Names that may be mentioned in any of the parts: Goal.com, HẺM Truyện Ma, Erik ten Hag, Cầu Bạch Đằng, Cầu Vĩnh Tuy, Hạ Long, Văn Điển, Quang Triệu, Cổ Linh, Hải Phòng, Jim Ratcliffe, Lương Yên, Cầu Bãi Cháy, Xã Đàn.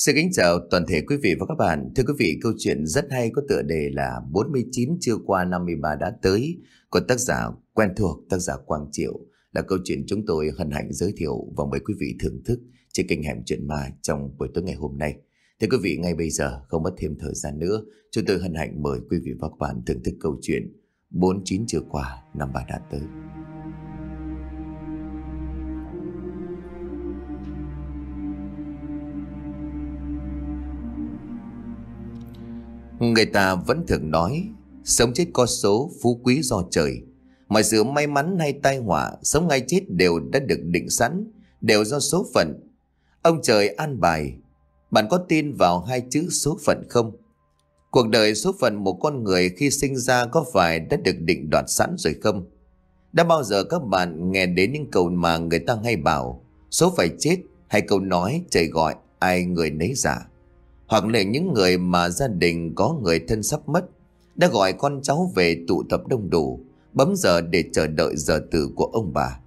Xin kính chào toàn thể quý vị và các bạn. Thưa quý vị, câu chuyện rất hay có tựa đề là 49 chưa qua 53 đã tới của tác giả quen thuộc, tác giả Quang Triệu, là câu chuyện chúng tôi hân hạnh giới thiệu và mời quý vị thưởng thức trên kênh Hẻm Chuyện Ma trong buổi tối ngày hôm nay. Thưa quý vị, ngay bây giờ không mất thêm thời gian nữa, chúng tôi hân hạnh mời quý vị và các bạn thưởng thức câu chuyện 49 chưa qua 53 đã tới. Người ta vẫn thường nói sống chết có số, phú quý do trời. Mọi sự may mắn hay tai họa, sống hay chết đều đã được định sẵn, đều do số phận. Ông trời an bài. Bạn có tin vào hai chữ số phận không? Cuộc đời số phận một con người khi sinh ra có phải đã được định đoạt sẵn rồi không? Đã bao giờ các bạn nghe đến những câu mà người ta hay bảo số phải chết, hay câu nói trời gọi ai người nấy giả? Hoặc là những người mà gia đình có người thân sắp mất đã gọi con cháu về tụ tập đông đủ, bấm giờ để chờ đợi giờ tử của ông bà.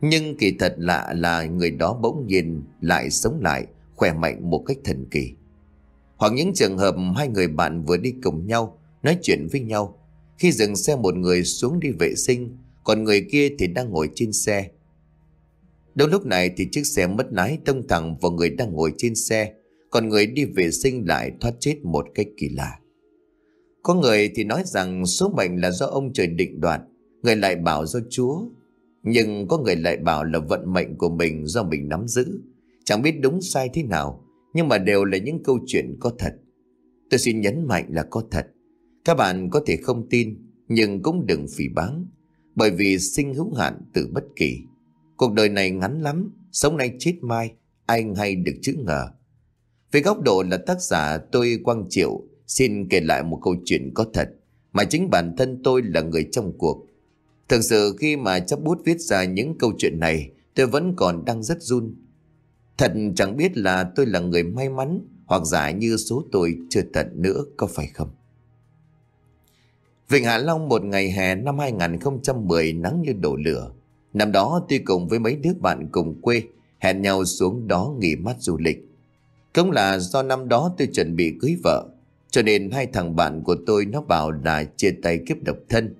Nhưng kỳ thật lạ là người đó bỗng nhiên lại sống lại, khỏe mạnh một cách thần kỳ. Hoặc những trường hợp hai người bạn vừa đi cùng nhau, nói chuyện với nhau. Khi dừng xe, một người xuống đi vệ sinh, còn người kia thì đang ngồi trên xe. Đâu lúc này thì chiếc xe mất lái tông thẳng vào người đang ngồi trên xe, còn người đi vệ sinh lại thoát chết một cách kỳ lạ. Có người thì nói rằng số mệnh là do ông trời định đoạt, người lại bảo do Chúa. Nhưng có người lại bảo là vận mệnh của mình do mình nắm giữ. Chẳng biết đúng sai thế nào, nhưng mà đều là những câu chuyện có thật. Tôi xin nhấn mạnh là có thật. Các bạn có thể không tin, nhưng cũng đừng phỉ báng, bởi vì sinh hữu hạn tử bất kỳ. Cuộc đời này ngắn lắm, sống nay chết mai, ai hay được chữ ngờ. Về góc độ là tác giả, tôi Quang Triệu xin kể lại một câu chuyện có thật mà chính bản thân tôi là người trong cuộc. Thực sự khi mà chấp bút viết ra những câu chuyện này, tôi vẫn còn đang rất run. Thật chẳng biết là tôi là người may mắn hoặc giả như số tôi chưa tận nữa, có phải không? Vịnh Hạ Long một ngày hè năm 2010, nắng như đổ lửa. Năm đó tôi cùng với mấy đứa bạn cùng quê hẹn nhau xuống đó nghỉ mát du lịch. Cũng là do năm đó tôi chuẩn bị cưới vợ, cho nên hai thằng bạn của tôi nó bảo là chia tay kiếp độc thân.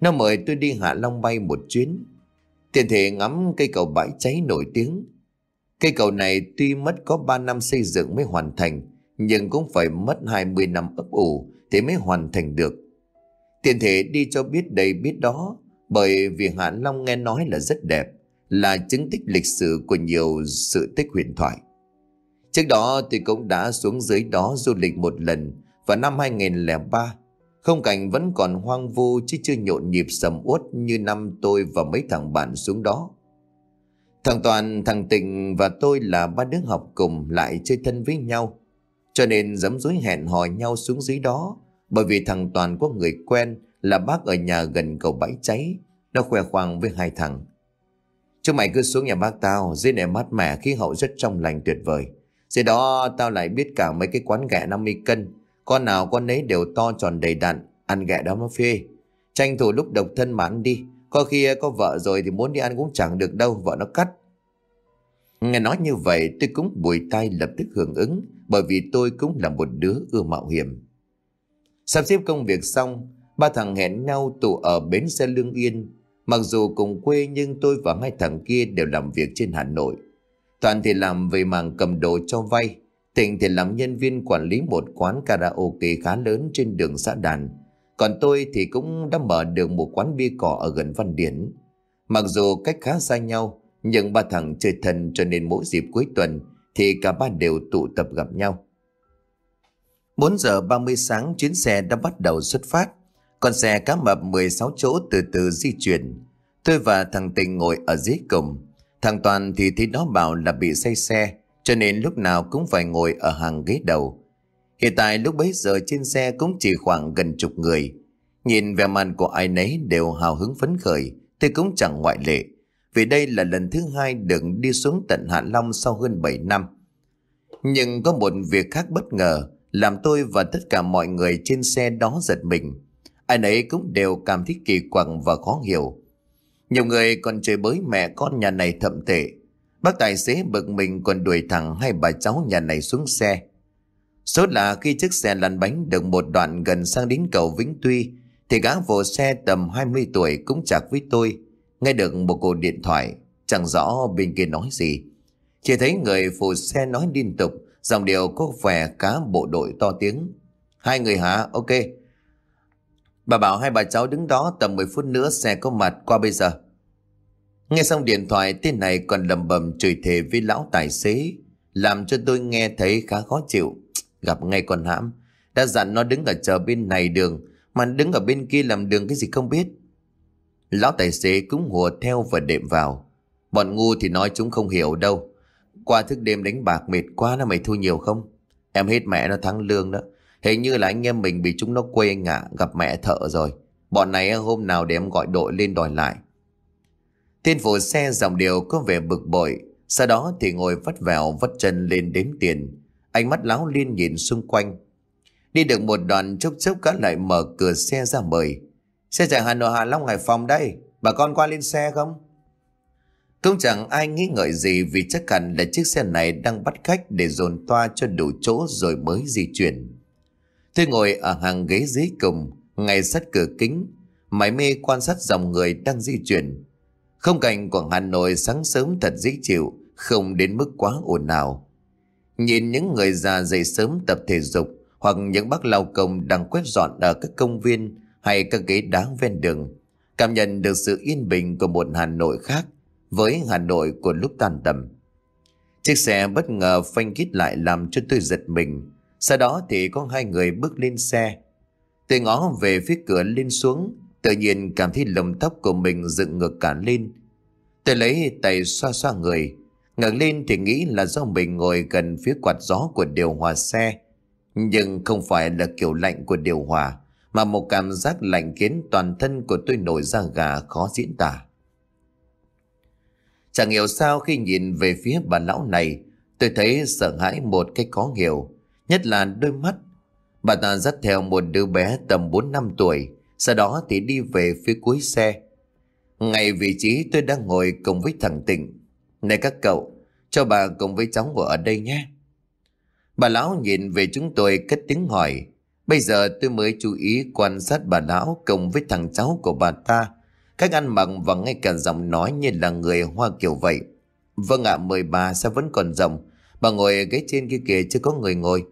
Nó mời tôi đi Hạ Long bay một chuyến, tiện thể ngắm cây cầu Bãi Cháy nổi tiếng. Cây cầu này tuy mất có 3 năm xây dựng mới hoàn thành, nhưng cũng phải mất 20 năm ấp ủ thì mới hoàn thành được. Tiện thể đi cho biết đây biết đó, bởi vì Hạ Long nghe nói là rất đẹp, là chứng tích lịch sử của nhiều sự tích huyền thoại. Trước đó tôi cũng đã xuống dưới đó du lịch một lần vào năm 2003. Không cảnh vẫn còn hoang vu chứ chưa nhộn nhịp sầm uất như năm tôi và mấy thằng bạn xuống đó. Thằng Toàn, thằng Tình và tôi là ba đứa học cùng lại chơi thân với nhau, cho nên dấm dúi hẹn hò nhau xuống dưới đó. Bởi vì thằng Toàn có người quen là bác ở nhà gần cầu Bãi Cháy, nó khoe khoang với hai thằng: "Chúng mày cứ xuống nhà bác tao, dưới này mát mẻ, khí hậu rất trong lành tuyệt vời. Dưới đó tao lại biết cả mấy cái quán ghẹ 50 cân, con nào con nấy đều to tròn đầy đặn, ăn ghẹ đó nó phê. Tranh thủ lúc độc thân mà ăn đi, có khi có vợ rồi thì muốn đi ăn cũng chẳng được đâu, vợ nó cắt." Nghe nói như vậy tôi cũng bùi tai lập tức hưởng ứng, bởi vì tôi cũng là một đứa ưa mạo hiểm. Sắp xếp công việc xong, ba thằng hẹn nhau tụ ở bến xe Lương Yên. Mặc dù cùng quê nhưng tôi và hai thằng kia đều làm việc trên Hà Nội. Toàn thì làm về mảng cầm đồ cho vay, Tình thì làm nhân viên quản lý một quán karaoke khá lớn trên đường Xã Đàn. Còn tôi thì cũng đã mở được một quán bia cỏ ở gần Văn Điển. Mặc dù cách khá xa nhau, nhưng ba thằng chơi thân cho nên mỗi dịp cuối tuần thì cả ba đều tụ tập gặp nhau. 4 giờ 30 sáng chuyến xe đã bắt đầu xuất phát. Con xe cá mập 16 chỗ từ từ di chuyển. Tôi và thằng Tình ngồi ở dưới cùng. Thằng Toàn thì thấy nó bảo là bị say xe, cho nên lúc nào cũng phải ngồi ở hàng ghế đầu. Hiện tại lúc bấy giờ trên xe cũng chỉ khoảng gần chục người. Nhìn vẻ mặt của ai nấy đều hào hứng phấn khởi, tôi cũng chẳng ngoại lệ. Vì đây là lần thứ hai được đi xuống tận Hạ Long sau hơn 7 năm. Nhưng có một việc khác bất ngờ làm tôi và tất cả mọi người trên xe đó giật mình. Ai nấy cũng đều cảm thấy kỳ quặc và khó hiểu. Nhiều người còn chửi bới mẹ con nhà này thậm tệ. Bác tài xế bực mình còn đuổi thẳng hai bà cháu nhà này xuống xe. Sốt là khi chiếc xe lăn bánh được một đoạn gần sang đến cầu Vĩnh Tuy thì gã vồ xe tầm 20 tuổi cũng chạc với tôi. Nghe được một cuộc điện thoại, chẳng rõ bên kia nói gì, chỉ thấy người phụ xe nói liên tục, dòng điệu có vẻ cá bộ đội to tiếng. Hai người hả? Ok. Bà bảo hai bà cháu đứng đó tầm 10 phút nữa xe có mặt qua bây giờ. Nghe xong điện thoại, tên này còn lầm bầm chửi thề với lão tài xế, làm cho tôi nghe thấy khá khó chịu. Gặp ngay con hãm, đã dặn nó đứng ở chờ bên này đường, mà đứng ở bên kia làm đường cái gì không biết. Lão tài xế cũng hùa theo và đệm vào. Bọn ngu thì nói chúng không hiểu đâu. Qua thức đêm đánh bạc mệt quá là mày thua nhiều không? Em hết mẹ nó thắng lương đó. Hình như là anh em mình bị chúng nó quê anh ạ, gặp mẹ thợ rồi. Bọn này hôm nào để em gọi đội lên đòi lại. Tên phụ xe dòng điều có vẻ bực bội, sau đó thì ngồi vắt vẻo vắt chân lên đếm tiền. Ánh mắt láo liên nhìn xung quanh. Đi được một đoạn chốc chốc gã lại mở cửa xe ra mời. Xe chạy Hà Nội, Hạ Long, Hải Phòng đây, bà con qua lên xe không? Cũng chẳng ai nghĩ ngợi gì vì chắc hẳn là chiếc xe này đang bắt khách để dồn toa cho đủ chỗ rồi mới di chuyển. Tôi ngồi ở hàng ghế dưới cùng, ngay sát cửa kính, mải mê quan sát dòng người đang di chuyển. Không cảnh của Hà Nội sáng sớm thật dễ chịu, không đến mức quá ồn ào. Nhìn những người già dậy sớm tập thể dục hoặc những bác lao công đang quét dọn ở các công viên hay các ghế đá ven đường, cảm nhận được sự yên bình của một Hà Nội khác với Hà Nội của lúc tan tầm. Chiếc xe bất ngờ phanh kít lại làm cho tôi giật mình. Sau đó thì có hai người bước lên xe. Tôi ngó về phía cửa lên xuống, tự nhiên cảm thấy lồng tóc của mình dựng ngược cả lên. Tôi lấy tay xoa xoa người, ngẩng lên thì nghĩ là do mình ngồi gần phía quạt gió của điều hòa xe. Nhưng không phải là kiểu lạnh của điều hòa, mà một cảm giác lạnh khiến toàn thân của tôi nổi da gà khó diễn tả. Chẳng hiểu sao khi nhìn về phía bà lão này, tôi thấy sợ hãi một cách khó hiểu, nhất là đôi mắt. Bà ta dắt theo một đứa bé tầm 4-5 tuổi, sau đó thì đi về phía cuối xe, ngay vị trí tôi đang ngồi cùng với thằng Tịnh. Này các cậu, cho bà cùng với cháu ngồi ở đây nhé. Bà lão nhìn về chúng tôi cất tiếng hỏi. Bây giờ tôi mới chú ý quan sát bà lão cùng với thằng cháu của bà ta, cách ăn mặc và ngay cả giọng nói như là người Hoa kiểu vậy. Vâng ạ, mời bà, sao vẫn còn rộng? Bà ngồi ghế trên kia kìa, chưa có người ngồi.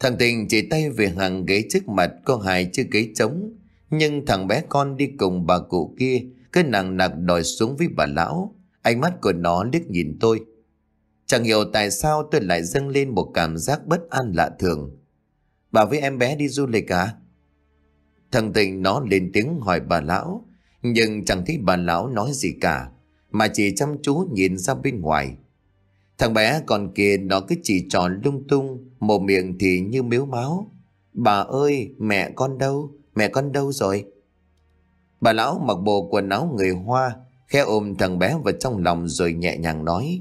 Thằng Tình chỉ tay về hàng ghế trước mặt có hai chiếc ghế trống, nhưng thằng bé con đi cùng bà cụ kia cứ nằng nặc đòi xuống với bà lão. Ánh mắt của nó liếc nhìn tôi. Chẳng hiểu tại sao tôi lại dâng lên một cảm giác bất an lạ thường. Bà với em bé đi du lịch à? Thằng Tình nó lên tiếng hỏi bà lão, nhưng chẳng thấy bà lão nói gì cả, mà chỉ chăm chú nhìn ra bên ngoài. Thằng bé còn kia nó cứ chỉ trò lung tung, một miệng thì như miếu máu. Bà ơi, mẹ con đâu? Mẹ con đâu rồi? Bà lão mặc bộ quần áo người Hoa, khẽ ôm thằng bé vào trong lòng rồi nhẹ nhàng nói.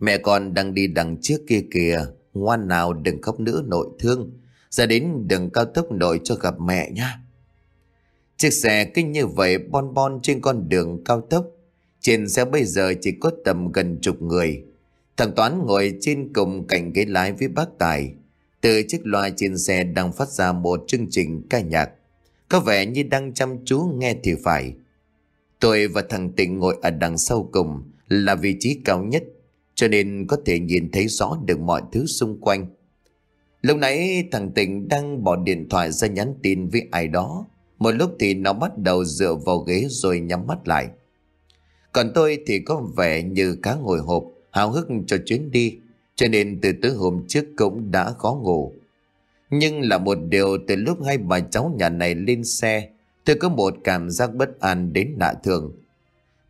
Mẹ con đang đi đằng trước kia kìa, ngoan nào đừng khóc nữa nội thương. Ra đến đường cao tốc nội cho gặp mẹ nha. Chiếc xe kinh như vậy bon bon trên con đường cao tốc. Trên xe bây giờ chỉ có tầm gần chục người. Thằng Toán ngồi trên cùng cạnh ghế lái với bác Tài. Từ chiếc loa trên xe đang phát ra một chương trình ca nhạc, có vẻ như đang chăm chú nghe thì phải. Tôi và thằng Tịnh ngồi ở đằng sau cùng, là vị trí cao nhất, cho nên có thể nhìn thấy rõ được mọi thứ xung quanh. Lúc nãy thằng Tịnh đang bỏ điện thoại ra nhắn tin với ai đó. Một lúc thì nó bắt đầu dựa vào ghế rồi nhắm mắt lại. Còn tôi thì có vẻ như cá ngồi hộp, háo hức cho chuyến đi, cho nên từ tối hôm trước cũng đã khó ngủ. Nhưng là một điều, từ lúc hai bà cháu nhà này lên xe, tôi có một cảm giác bất an đến lạ thường.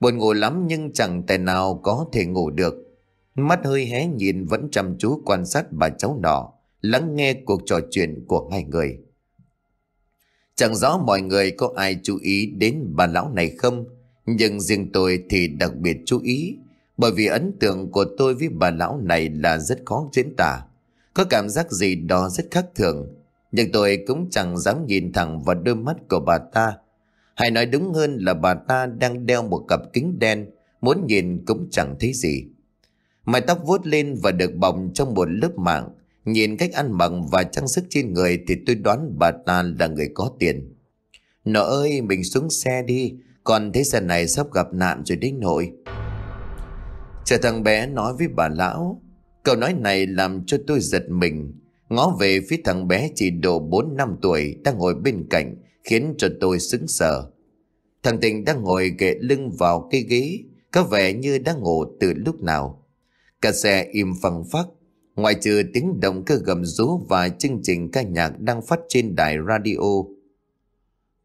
Buồn ngủ lắm nhưng chẳng tài nào có thể ngủ được. Mắt hơi hé nhìn vẫn chăm chú quan sát bà cháu nọ, lắng nghe cuộc trò chuyện của hai người. Chẳng rõ mọi người có ai chú ý đến bà lão này không, nhưng riêng tôi thì đặc biệt chú ý, bởi vì ấn tượng của tôi với bà lão này là rất khó diễn tả. Có cảm giác gì đó rất khác thường, nhưng tôi cũng chẳng dám nhìn thẳng vào đôi mắt của bà ta. Hay nói đúng hơn là bà ta đang đeo một cặp kính đen muốn nhìn cũng chẳng thấy gì. Mái tóc vuốt lên và được bọng trong một lớp mạng. Nhìn cách ăn mặc và trang sức trên người thì tôi đoán bà ta là người có tiền. Nội ơi, mình xuống xe đi, còn thấy xe này sắp gặp nạn rồi đấy nội. Chờ thằng bé nói với bà lão. Câu nói này làm cho tôi giật mình. Ngó về phía thằng bé chỉ độ 4-5 tuổi đang ngồi bên cạnh, khiến cho tôi sững sờ. Thằng Tình đang ngồi kề lưng vào cái ghế, có vẻ như đang ngủ từ lúc nào. Cả xe im phăng phắc, ngoại trừ tiếng động cơ gầm rú và chương trình ca nhạc đang phát trên đài radio.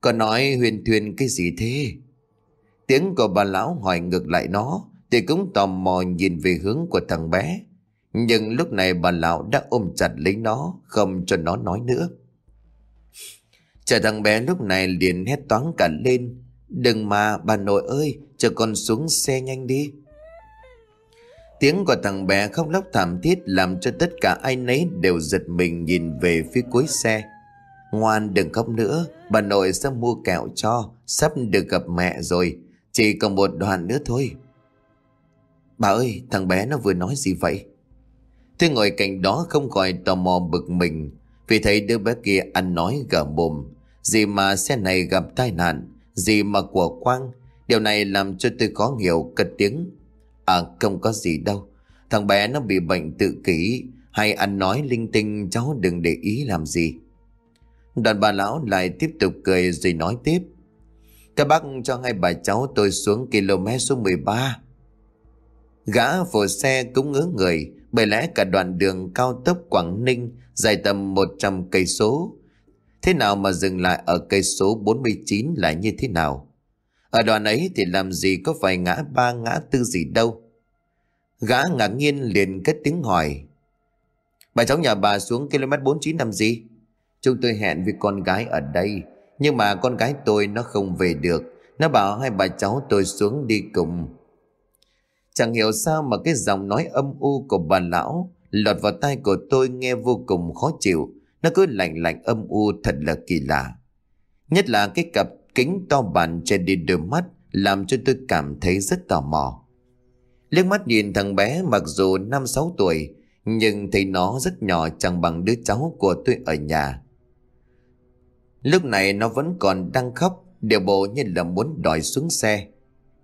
Có nói huyền thuyền cái gì thế? Tiếng của bà lão hỏi ngược lại nó, thì cũng tò mò nhìn về hướng của thằng bé. Nhưng lúc này bà lão đã ôm chặt lấy nó, không cho nó nói nữa. Chả thằng bé lúc này liền hét toáng cả lên. Đừng mà bà nội ơi, cho con xuống xe nhanh đi. Tiếng của thằng bé khóc lóc thảm thiết làm cho tất cả ai nấy đều giật mình nhìn về phía cuối xe. Ngoan đừng khóc nữa, bà nội sẽ mua kẹo cho, sắp được gặp mẹ rồi, chỉ còn một đoạn nữa thôi. Bà ơi, thằng bé nó vừa nói gì vậy? Tôi ngồi cạnh đó không khỏi tò mò bực mình, vì thấy đứa bé kia ăn nói gở mồm. Gì mà xe này gặp tai nạn, gì mà của Quang. Điều này làm cho tôi khó hiểu, cất tiếng. À không có gì đâu, thằng bé nó bị bệnh tự kỷ, hay ăn nói linh tinh, cháu đừng để ý làm gì. Đoàn bà lão lại tiếp tục cười rồi nói tiếp. Các bác cho hai bà cháu tôi xuống km số 13. Gã phụ xe cũng ngớ người, bởi lẽ cả đoạn đường cao tốc Quảng Ninh dài tầm 100 cây số, thế nào mà dừng lại ở cây số 49 là như thế nào? Ở đoạn ấy thì làm gì có phải ngã ba ngã tư gì đâu. Gã ngạc nhiên liền cất tiếng hỏi. Bà cháu nhà bà xuống km 49 làm gì? Chúng tôi hẹn với con gái ở đây, nhưng mà con gái tôi nó không về được, nó bảo hai bà cháu tôi xuống đi cùng. Chẳng hiểu sao mà cái giọng nói âm u của bà lão lọt vào tai của tôi nghe vô cùng khó chịu. Nó cứ lạnh lạnh âm u thật là kỳ lạ. Nhất là cái cặp kính to bản che đi đôi mắt làm cho tôi cảm thấy rất tò mò. Liếc mắt nhìn thằng bé mặc dù 5-6 tuổi, nhưng thấy nó rất nhỏ, chẳng bằng đứa cháu của tôi ở nhà. Lúc này nó vẫn còn đang khóc, điều bộ như là muốn đòi xuống xe.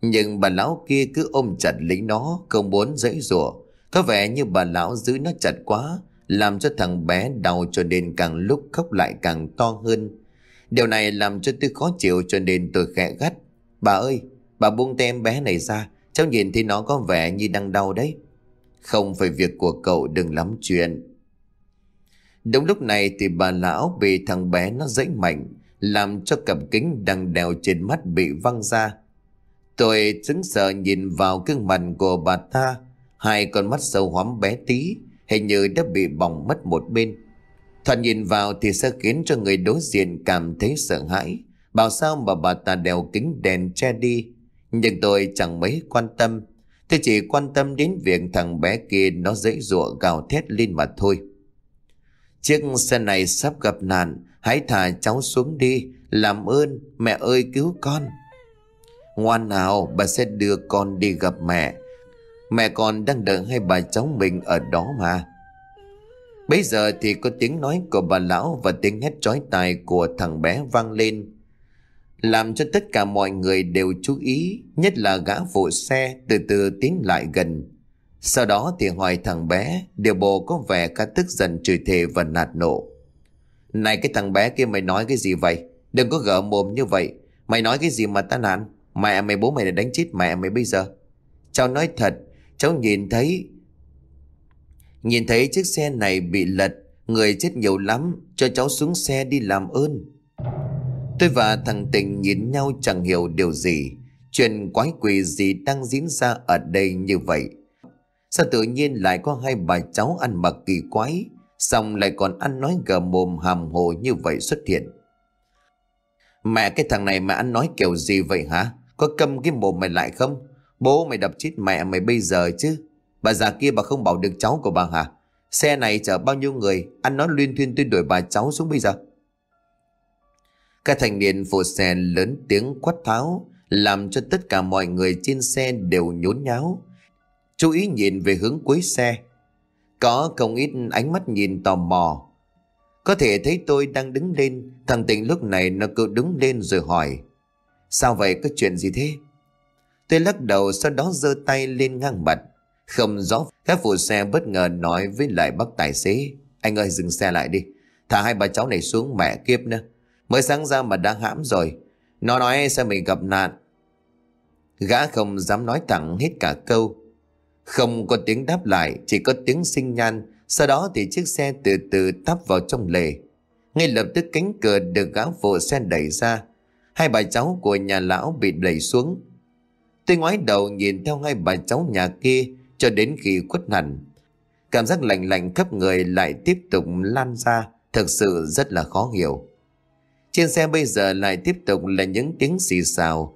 Nhưng bà lão kia cứ ôm chặt lấy nó, không muốn giãy giụa. Có vẻ như bà lão giữ nó chặt quá, làm cho thằng bé đau cho nên càng lúc khóc lại càng to hơn. Điều này làm cho tôi khó chịu cho nên tôi khẽ gắt. Bà ơi, bà buông tay em bé này ra, cháu nhìn thấy nó có vẻ như đang đau đấy. Không phải việc của cậu, đừng lắm chuyện. Đúng lúc này thì bà lão bị thằng bé nó giãy mạnh, làm cho cặp kính đang đeo trên mắt bị văng ra. Tôi sững sờ nhìn vào gương mặt của bà ta, hai con mắt sâu hoắm bé tí, hình như đã bị bỏng mất một bên. Thoạt nhìn vào thì sẽ khiến cho người đối diện cảm thấy sợ hãi, bảo sao mà bà ta đeo kính đèn che đi. Nhưng tôi chẳng mấy quan tâm, tôi chỉ quan tâm đến việc thằng bé kia nó giãy giụa gào thét lên mà thôi. Chiếc xe này sắp gặp nạn, hãy thả cháu xuống đi, làm ơn, mẹ ơi cứu con. Ngoan nào, bà sẽ đưa con đi gặp mẹ. Mẹ con đang đợi hai bà cháu mình ở đó mà. Bây giờ thì có tiếng nói của bà lão và tiếng hét chói tai của thằng bé vang lên, làm cho tất cả mọi người đều chú ý, nhất là gã phụ xe từ từ tiến lại gần. Sau đó thì hỏi thằng bé, điều bộ có vẻ khá tức giận, chửi thề và nạt nộ. Này cái thằng bé kia, mày nói cái gì vậy? Đừng có gở mồm như vậy. Mày nói cái gì mà ta nản? Mẹ mày, bố mày đã đánh chết mẹ mày bây giờ. Cháu nói thật, cháu nhìn thấy chiếc xe này bị lật, người chết nhiều lắm, cho cháu xuống xe đi làm ơn. Tôi và thằng Tình nhìn nhau chẳng hiểu điều gì, chuyện quái quỷ gì đang diễn ra ở đây như vậy. Sao tự nhiên lại có hai bà cháu ăn mặc kỳ quái, xong lại còn ăn nói gờ mồm hàm hồ như vậy xuất hiện? Mẹ cái thằng này mà ăn nói kiểu gì vậy hả? Có câm cái mồm mày lại không? Bố mày đập chết mẹ mày bây giờ chứ. Bà già kia bà không bảo được cháu của bà hả? Xe này chở bao nhiêu người, ăn nói luyên thuyên, tôi đuổi bà cháu xuống bây giờ. Các thanh niên phụ xe lớn tiếng quát tháo, làm cho tất cả mọi người trên xe đều nhốn nháo, chú ý nhìn về hướng cuối xe. Có không ít ánh mắt nhìn tò mò. Có thể thấy tôi đang đứng lên, thằng Tình lúc này nó cứ đứng lên rồi hỏi: "Sao vậy, có chuyện gì thế?" Tôi lắc đầu, sau đó giơ tay lên ngang mặt. Không rõ các phụ xe bất ngờ nói với lại bác tài xế: "Anh ơi, dừng xe lại đi, thả hai bà cháu này xuống, mẹ kiếp nữa, mới sáng ra mà đã hãm rồi. Nó nói sao mình gặp nạn." Gã không dám nói thẳng hết cả câu. Không có tiếng đáp lại, chỉ có tiếng sinh nhan. Sau đó thì chiếc xe từ từ tắp vào trong lề. Ngay lập tức cánh cửa được gã phụ xe đẩy ra. Hai bà cháu của nhà lão bị đẩy xuống. Tôi ngoái đầu nhìn theo hai bà cháu nhà kia cho đến khi khuất hẳn. Cảm giác lạnh lạnh khắp người lại tiếp tục lan ra, thực sự rất là khó hiểu. Trên xe bây giờ lại tiếp tục là những tiếng xì xào,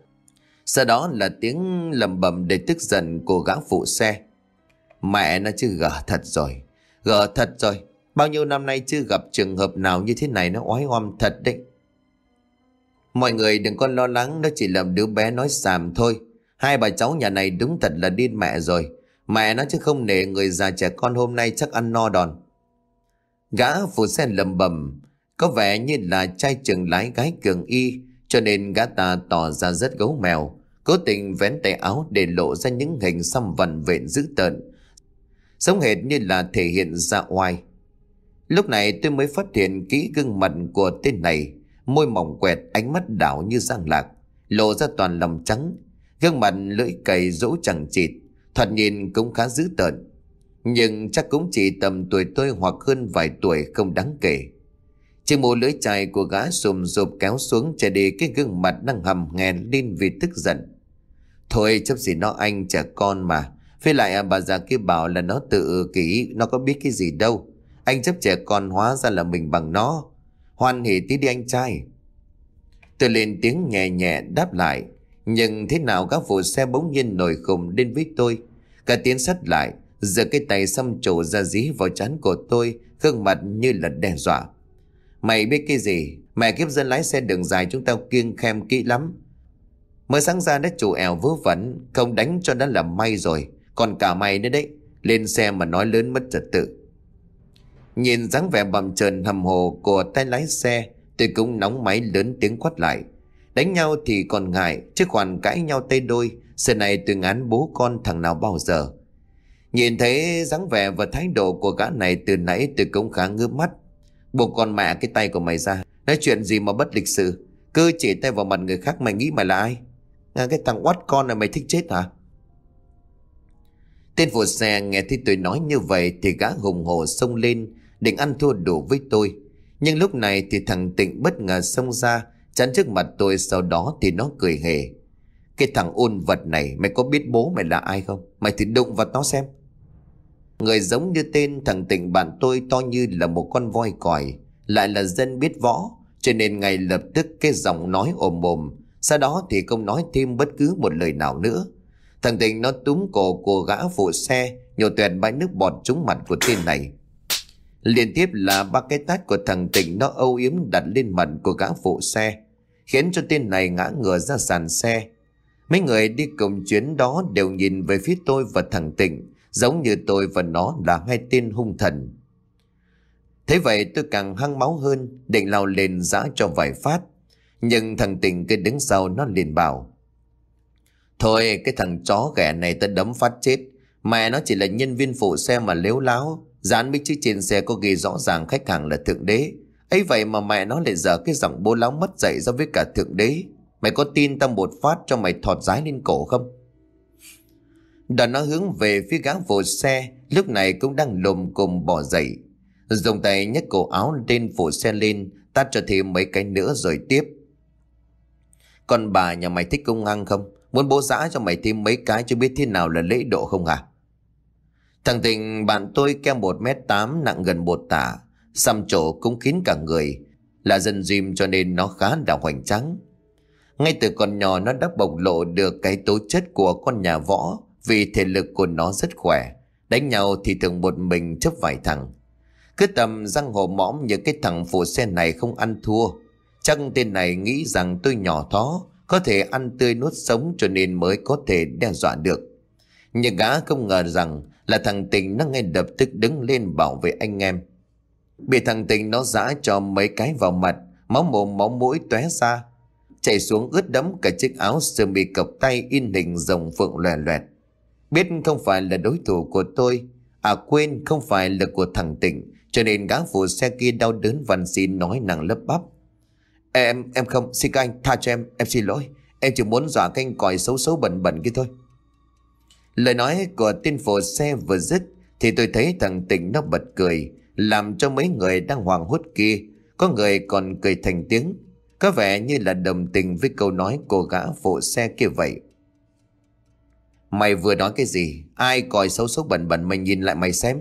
sau đó là tiếng lầm bầm để tức giận của gã phụ xe. Mẹ nó chứ, gở thật rồi, bao nhiêu năm nay chưa gặp trường hợp nào như thế này, nó oái oăm thật đấy. Mọi người đừng có lo lắng, nó chỉ là đứa bé nói xàm thôi. Hai bà cháu nhà này đúng thật là điên mẹ rồi. Mẹ nó chứ không nể người già trẻ con, hôm nay chắc ăn no đòn. Gã phụ xe lầm bầm, có vẻ như là trai trường lái gái cường y, cho nên gã ta tỏ ra rất gấu mèo, cố tình vén tay áo để lộ ra những hình xăm vằn vện dữ tợn, giống hệt như là thể hiện ra oai. Lúc này tôi mới phát hiện kỹ gương mặt của tên này, môi mỏng quẹt, ánh mắt đảo như giang lạc, lộ ra toàn lòng trắng, gương mặt lưỡi cày rỗ chẳng chịt, thoạt nhìn cũng khá dữ tợn. Nhưng chắc cũng chỉ tầm tuổi tôi hoặc hơn vài tuổi, không đáng kể. Chiếc mũ lưỡi chai của gã sùm rụp kéo xuống che đi cái gương mặt đang hầm hè lên vì tức giận. Thôi chấp gì nó, anh trẻ con mà. Với lại bà già kia bảo là nó tự kỷ, nó có biết cái gì đâu. Anh chấp trẻ con, hóa ra là mình bằng nó. Hoan hỉ tí đi anh trai. Tôi lên tiếng nhẹ nhẹ đáp lại. Nhưng thế nào các phụ xe bỗng nhiên nổi khùng đến với tôi. Cả tiến sát lại, giơ cái tay xăm trổ ra dí vào trán của tôi, gương mặt như là đe dọa. Mày biết cái gì? Mẹ kiếp, dân lái xe đường dài chúng tao kiêng khem kỹ lắm. Mới sáng ra đã chủ ẻo vớ vẩn, không đánh cho đã là may rồi. Còn cả mày nữa đấy, lên xe mà nói lớn mất trật tự. Nhìn dáng vẻ bầm trợn hầm hồ của tay lái xe, tôi cũng nóng máy lớn tiếng quát lại. Đánh nhau thì còn ngại, chứ còn cãi nhau tay đôi, xưa này tôi ngán bố con thằng nào bao giờ. Nhìn thấy dáng vẻ và thái độ của gã này từ nãy, tôi cũng khá ngứa mắt. Buộc con mẹ cái tay của mày ra, nói chuyện gì mà bất lịch sự, cứ chỉ tay vào mặt người khác, mày nghĩ mày là ai? Cái thằng oát con này mày thích chết hả? Tên phụ xe nghe thấy tôi nói như vậy thì gã hùng hổ xông lên, định ăn thua đủ với tôi. Nhưng lúc này thì thằng Tịnh bất ngờ xông ra, chắn trước mặt tôi, sau đó thì nó cười hề. Cái thằng ôn vật này, mày có biết bố mày là ai không? Mày thì đụng vào nó xem. Người giống như tên thằng Tịnh bạn tôi to như là một con voi còi, lại là dân biết võ, cho nên ngay lập tức cái giọng nói ồm ồm, sau đó thì không nói thêm bất cứ một lời nào nữa. Thằng Tịnh nó túm cổ của gã phụ xe, nhổ toẹt bãi nước bọt trúng mặt của tên này. Liên tiếp là ba cái tát của thằng Tịnh nó âu yếm đặt lên mặt của gã phụ xe, khiến cho tên này ngã ngửa ra sàn xe. Mấy người đi cùng chuyến đó đều nhìn về phía tôi và thằng Tịnh, giống như tôi và nó là hai tên hung thần. Thế vậy tôi càng hăng máu hơn, định lao lên giã cho vài phát. Nhưng thằng Tịnh cứ đứng sau nó liền bảo: Thôi cái thằng chó ghẻ này ta đấm phát chết. Mẹ nó chỉ là nhân viên phụ xe mà lếu láo, dán mấy chữ trên xe có ghi rõ ràng khách hàng là thượng đế. Ấy vậy mà mẹ nó lại dở cái giọng bố láo mất dạy ra với cả thượng đế. Mày có tin tao một phát cho mày thọt dái lên cổ không? Đoàn nó hướng về phía gã phụ xe, lúc này cũng đang lồm cồm bỏ dậy, dùng tay nhấc cổ áo lên phụ xe lên, tát cho thêm mấy cái nữa rồi tiếp. Còn bà nhà mày thích công ăn không? Muốn bố giã cho mày thêm mấy cái chứ biết thế nào là lễ độ không hả? Thằng Tình bạn tôi keo 1m8, nặng gần 1 tạ, xăm trổ cũng kín cả người, là dân gym cho nên nó khá là hoành tráng. Ngay từ còn nhỏ nó đã bộc lộ được cái tố chất của con nhà võ, vì thể lực của nó rất khỏe, đánh nhau thì thường một mình chấp vài thằng. Cứ tầm răng hồ mõm như cái thằng phụ xe này không ăn thua. Chắc tên này nghĩ rằng tôi nhỏ thó, có thể ăn tươi nuốt sống cho nên mới có thể đe dọa được. Nhưng gã không ngờ rằng là thằng Tình nó ngay lập tức đứng lên bảo vệ anh em. Bị thằng Tình nó giã cho mấy cái vào mặt, máu mồm máu mũi tóe ra, chảy xuống ướt đẫm cả chiếc áo sơ mi cộc tay in hình rồng phượng loẹt loẹt. Biết không phải là đối thủ của tôi, à quên, không phải là của thằng Tình, cho nên gã phụ xe kia đau đớn van xin nói năng lấp bắp. Em không, xin các anh tha cho em xin lỗi, em chỉ muốn dọa canh còi xấu xấu bẩn bẩn kia thôi. Lời nói của tên phụ xe vừa dứt thì tôi thấy thằng Tình nó bật cười, làm cho mấy người đang hoảng hốt kia có người còn cười thành tiếng, có vẻ như là đồng tình với câu nói của gã phụ xe kia vậy. Mày vừa nói cái gì? Ai còi xấu xấu bẩn bẩn? Mày nhìn lại mày xem.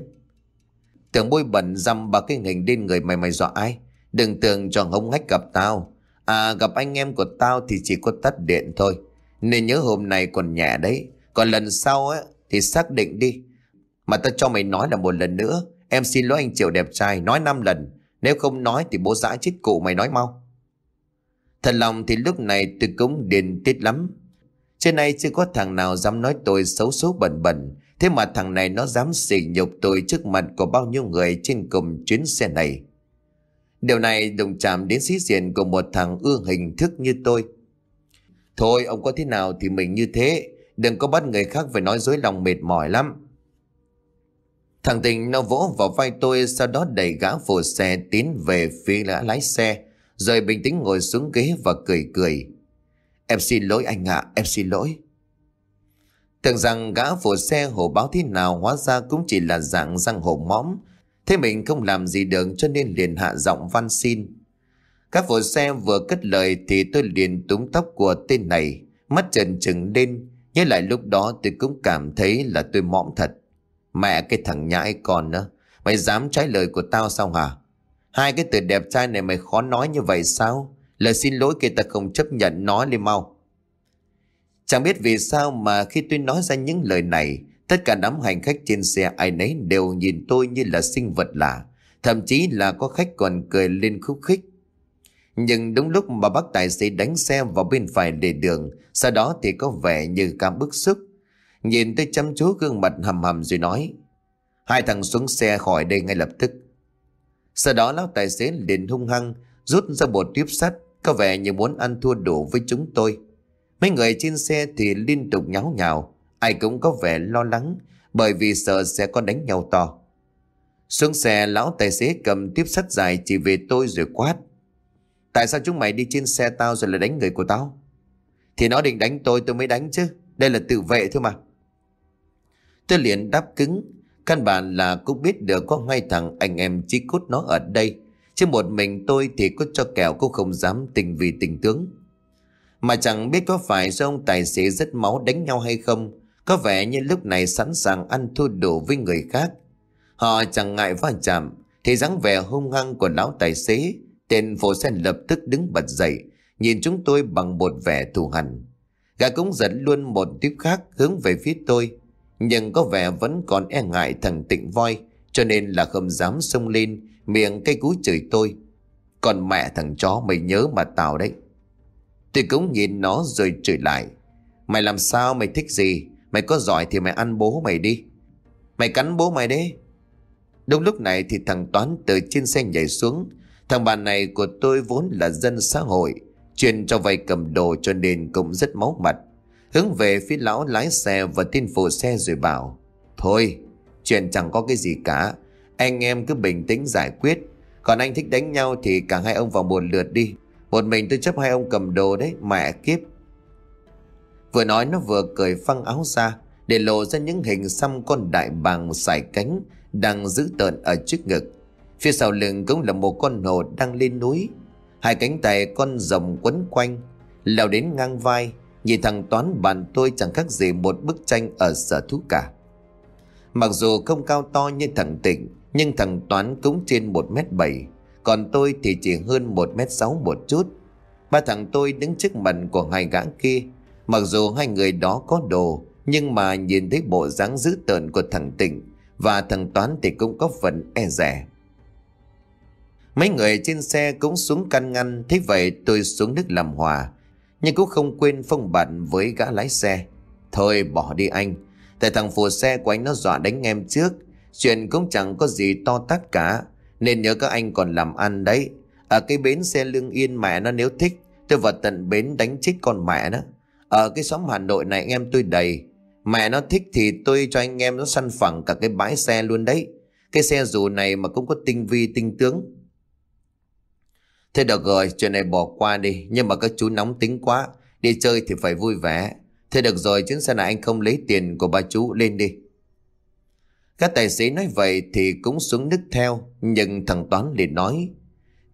Tưởng bôi bẩn dăm ba cái hình lên người mày, mày dọa ai? Đừng tưởng tròn hống hách gặp tao. À, gặp anh em của tao thì chỉ có tắt điện thôi. Nên nhớ hôm nay còn nhẹ đấy, còn lần sau ấy, thì xác định đi. Mà tao cho mày nói là một lần nữa, em xin lỗi anh Triệu đẹp trai, nói 5 lần. Nếu không nói thì bố dã chết cụ mày, nói mau. Thật lòng thì lúc này tôi cũng điên tiết lắm. Trên này chưa có thằng nào dám nói tôi xấu xấu bẩn bẩn, thế mà thằng này nó dám sỉ nhục tôi trước mặt của bao nhiêu người trên cùng chuyến xe này. Điều này đụng chạm đến sĩ diện của một thằng ưa hình thức như tôi. Thôi ông có thế nào thì mình như thế, đừng có bắt người khác phải nói dối lòng, mệt mỏi lắm. Thằng Tình nó vỗ vào vai tôi, sau đó đẩy gã phụ xe tiến về phía lái xe, rồi bình tĩnh ngồi xuống ghế và cười. Em xin lỗi anh ạ, em xin lỗi. Tưởng rằng gã phụ xe hổ báo thế nào, hóa ra cũng chỉ là dạng răng hổ mõm. Thế mình không làm gì được cho nên liền hạ giọng van xin. Các phụ xe vừa cất lời thì tôi liền túm tóc của tên này, mắt trần trừng lên. Nhớ lại lúc đó tôi cũng cảm thấy là tôi mõm thật. Mẹ cái thằng nhãi con nữa, mày dám trái lời của tao sao hả? Hai cái từ đẹp trai này mày khó nói như vậy sao? Lời xin lỗi kia ta không chấp nhận, nói lên mau. Chẳng biết vì sao mà khi tôi nói ra những lời này, tất cả đám hành khách trên xe ai nấy đều nhìn tôi như là sinh vật lạ. Thậm chí là có khách còn cười lên khúc khích. Nhưng đúng lúc mà bác tài xế đánh xe vào bên phải lề đường, sau đó thì có vẻ như cảm bức xúc, nhìn tôi chăm chú gương mặt hầm hầm rồi nói: Hai thằng xuống xe khỏi đây ngay lập tức. Sau đó lão tài xế liền hung hăng rút ra một tuyếp sắt, có vẻ như muốn ăn thua đủ với chúng tôi. Mấy người trên xe thì liên tục nháo nhào, ai cũng có vẻ lo lắng bởi vì sợ sẽ có đánh nhau to. Xuống xe, lão tài xế cầm tuyếp sắt dài chỉ về tôi rồi quát: Tại sao chúng mày đi trên xe tao rồi lại đánh người của tao? Thì nó định đánh tôi mới đánh chứ, đây là tự vệ thôi mà. Tôi liền đáp cứng, căn bản là cũng biết được có ngay thằng anh em chí cốt nó ở đây, chứ một mình tôi thì có cho kẹo cũng không dám tình vì tình tướng. Mà chẳng biết có phải do ông tài xế rất máu đánh nhau hay không, có vẻ như lúc này sẵn sàng ăn thua đủ với người khác. Họ chẳng ngại va chạm, thì dáng vẻ hung hăng của lão tài xế, tên phụ xe lập tức đứng bật dậy, nhìn chúng tôi bằng một vẻ thù hằn. Gã cũng dẫn luôn một tiếp khác hướng về phía tôi, nhưng có vẻ vẫn còn e ngại thằng Tịnh Voi, cho nên là không dám xông lên, miệng cây cú chửi tôi: Còn mẹ thằng chó mày nhớ mà tào đấy. Tôi cũng nhìn nó rồi chửi lại: Mày làm sao, mày thích gì? Mày có giỏi thì mày ăn bố mày đi, mày cắn bố mày đấy. Đúng lúc này thì thằng Toán từ trên xe nhảy xuống. Thằng bạn này của tôi vốn là dân xã hội, chuyên cho vay cầm đồ cho nên cũng rất máu mặt, hướng về phía lão lái xe và tin phụ xe rồi bảo: Thôi, chuyện chẳng có cái gì cả, anh em cứ bình tĩnh giải quyết. Còn anh thích đánh nhau thì cả hai ông vào một lượt đi, một mình tôi chấp hai ông cầm đồ đấy, mẹ kiếp. Vừa nói nó vừa cởi phăng áo ra, để lộ ra những hình xăm con đại bàng sải cánh đang dữ tợn ở trước ngực. Phía sau lưng cũng là một con hổ đang lên núi, hai cánh tay con rồng quấn quanh, lao đến ngang vai. Nhìn thằng Toán bạn tôi chẳng khác gì một bức tranh ở sở thú cả. Mặc dù không cao to như thằng Tịnh, nhưng thằng Toán cũng trên 1m7, còn tôi thì chỉ hơn 1m6 một chút. Ba thằng tôi đứng trước mặt của hai gã kia. Mặc dù hai người đó có đồ, nhưng mà nhìn thấy bộ dáng dữ tợn của thằng Tịnh và thằng Toán thì cũng có phần e dè. Mấy người trên xe cũng xuống can ngăn. Thế vậy tôi xuống nước làm hòa, nhưng cũng không quên phong bạn với gã lái xe. Thôi bỏ đi anh, tại thằng phụ xe của anh nó dọa đánh em trước. Chuyện cũng chẳng có gì to tát cả, nên nhớ các anh còn làm ăn đấy. Ở cái bến xe Lương Yên mẹ nó nếu thích, tôi vào tận bến đánh chết con mẹ nó. Ở cái xóm Hà Nội này anh em tôi đầy, mẹ nó thích thì tôi cho anh em nó săn phẳng cả cái bãi xe luôn đấy. Cái xe dù này mà cũng có tinh vi tinh tướng. Thế được rồi, chuyện này bỏ qua đi. Nhưng mà các chú nóng tính quá, đi chơi thì phải vui vẻ. Thế được rồi, chuyến xe này anh không lấy tiền của ba chú, lên đi. Các tài xế nói vậy thì cũng xuống nước theo. Nhưng thằng Toán liền nói: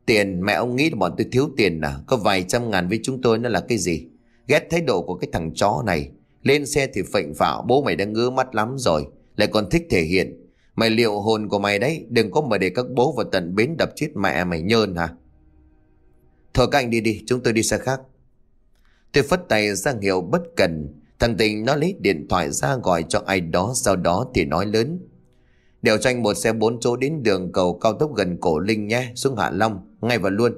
tiền mẹ ông nghĩ là bọn tôi thiếu tiền à? Có vài trăm ngàn với chúng tôi nó là cái gì? Ghét thái độ của cái thằng chó này. Lên xe thì phệnh phạo, bố mày đã ngứa mắt lắm rồi, lại còn thích thể hiện. Mày liệu hồn của mày đấy, đừng có mà để các bố vào tận bến đập chết mẹ mày nhơn hả? Thôi các anh đi đi, chúng tôi đi xe khác. Tôi phất tay ra hiệu bất cần. Thằng Tình nó lấy điện thoại ra gọi cho ai đó, sau đó thì nói lớn: đều cho anh một xe 4 chỗ đến đường cầu cao tốc gần Cổ Linh nhé, xuống Hạ Long ngay vào luôn.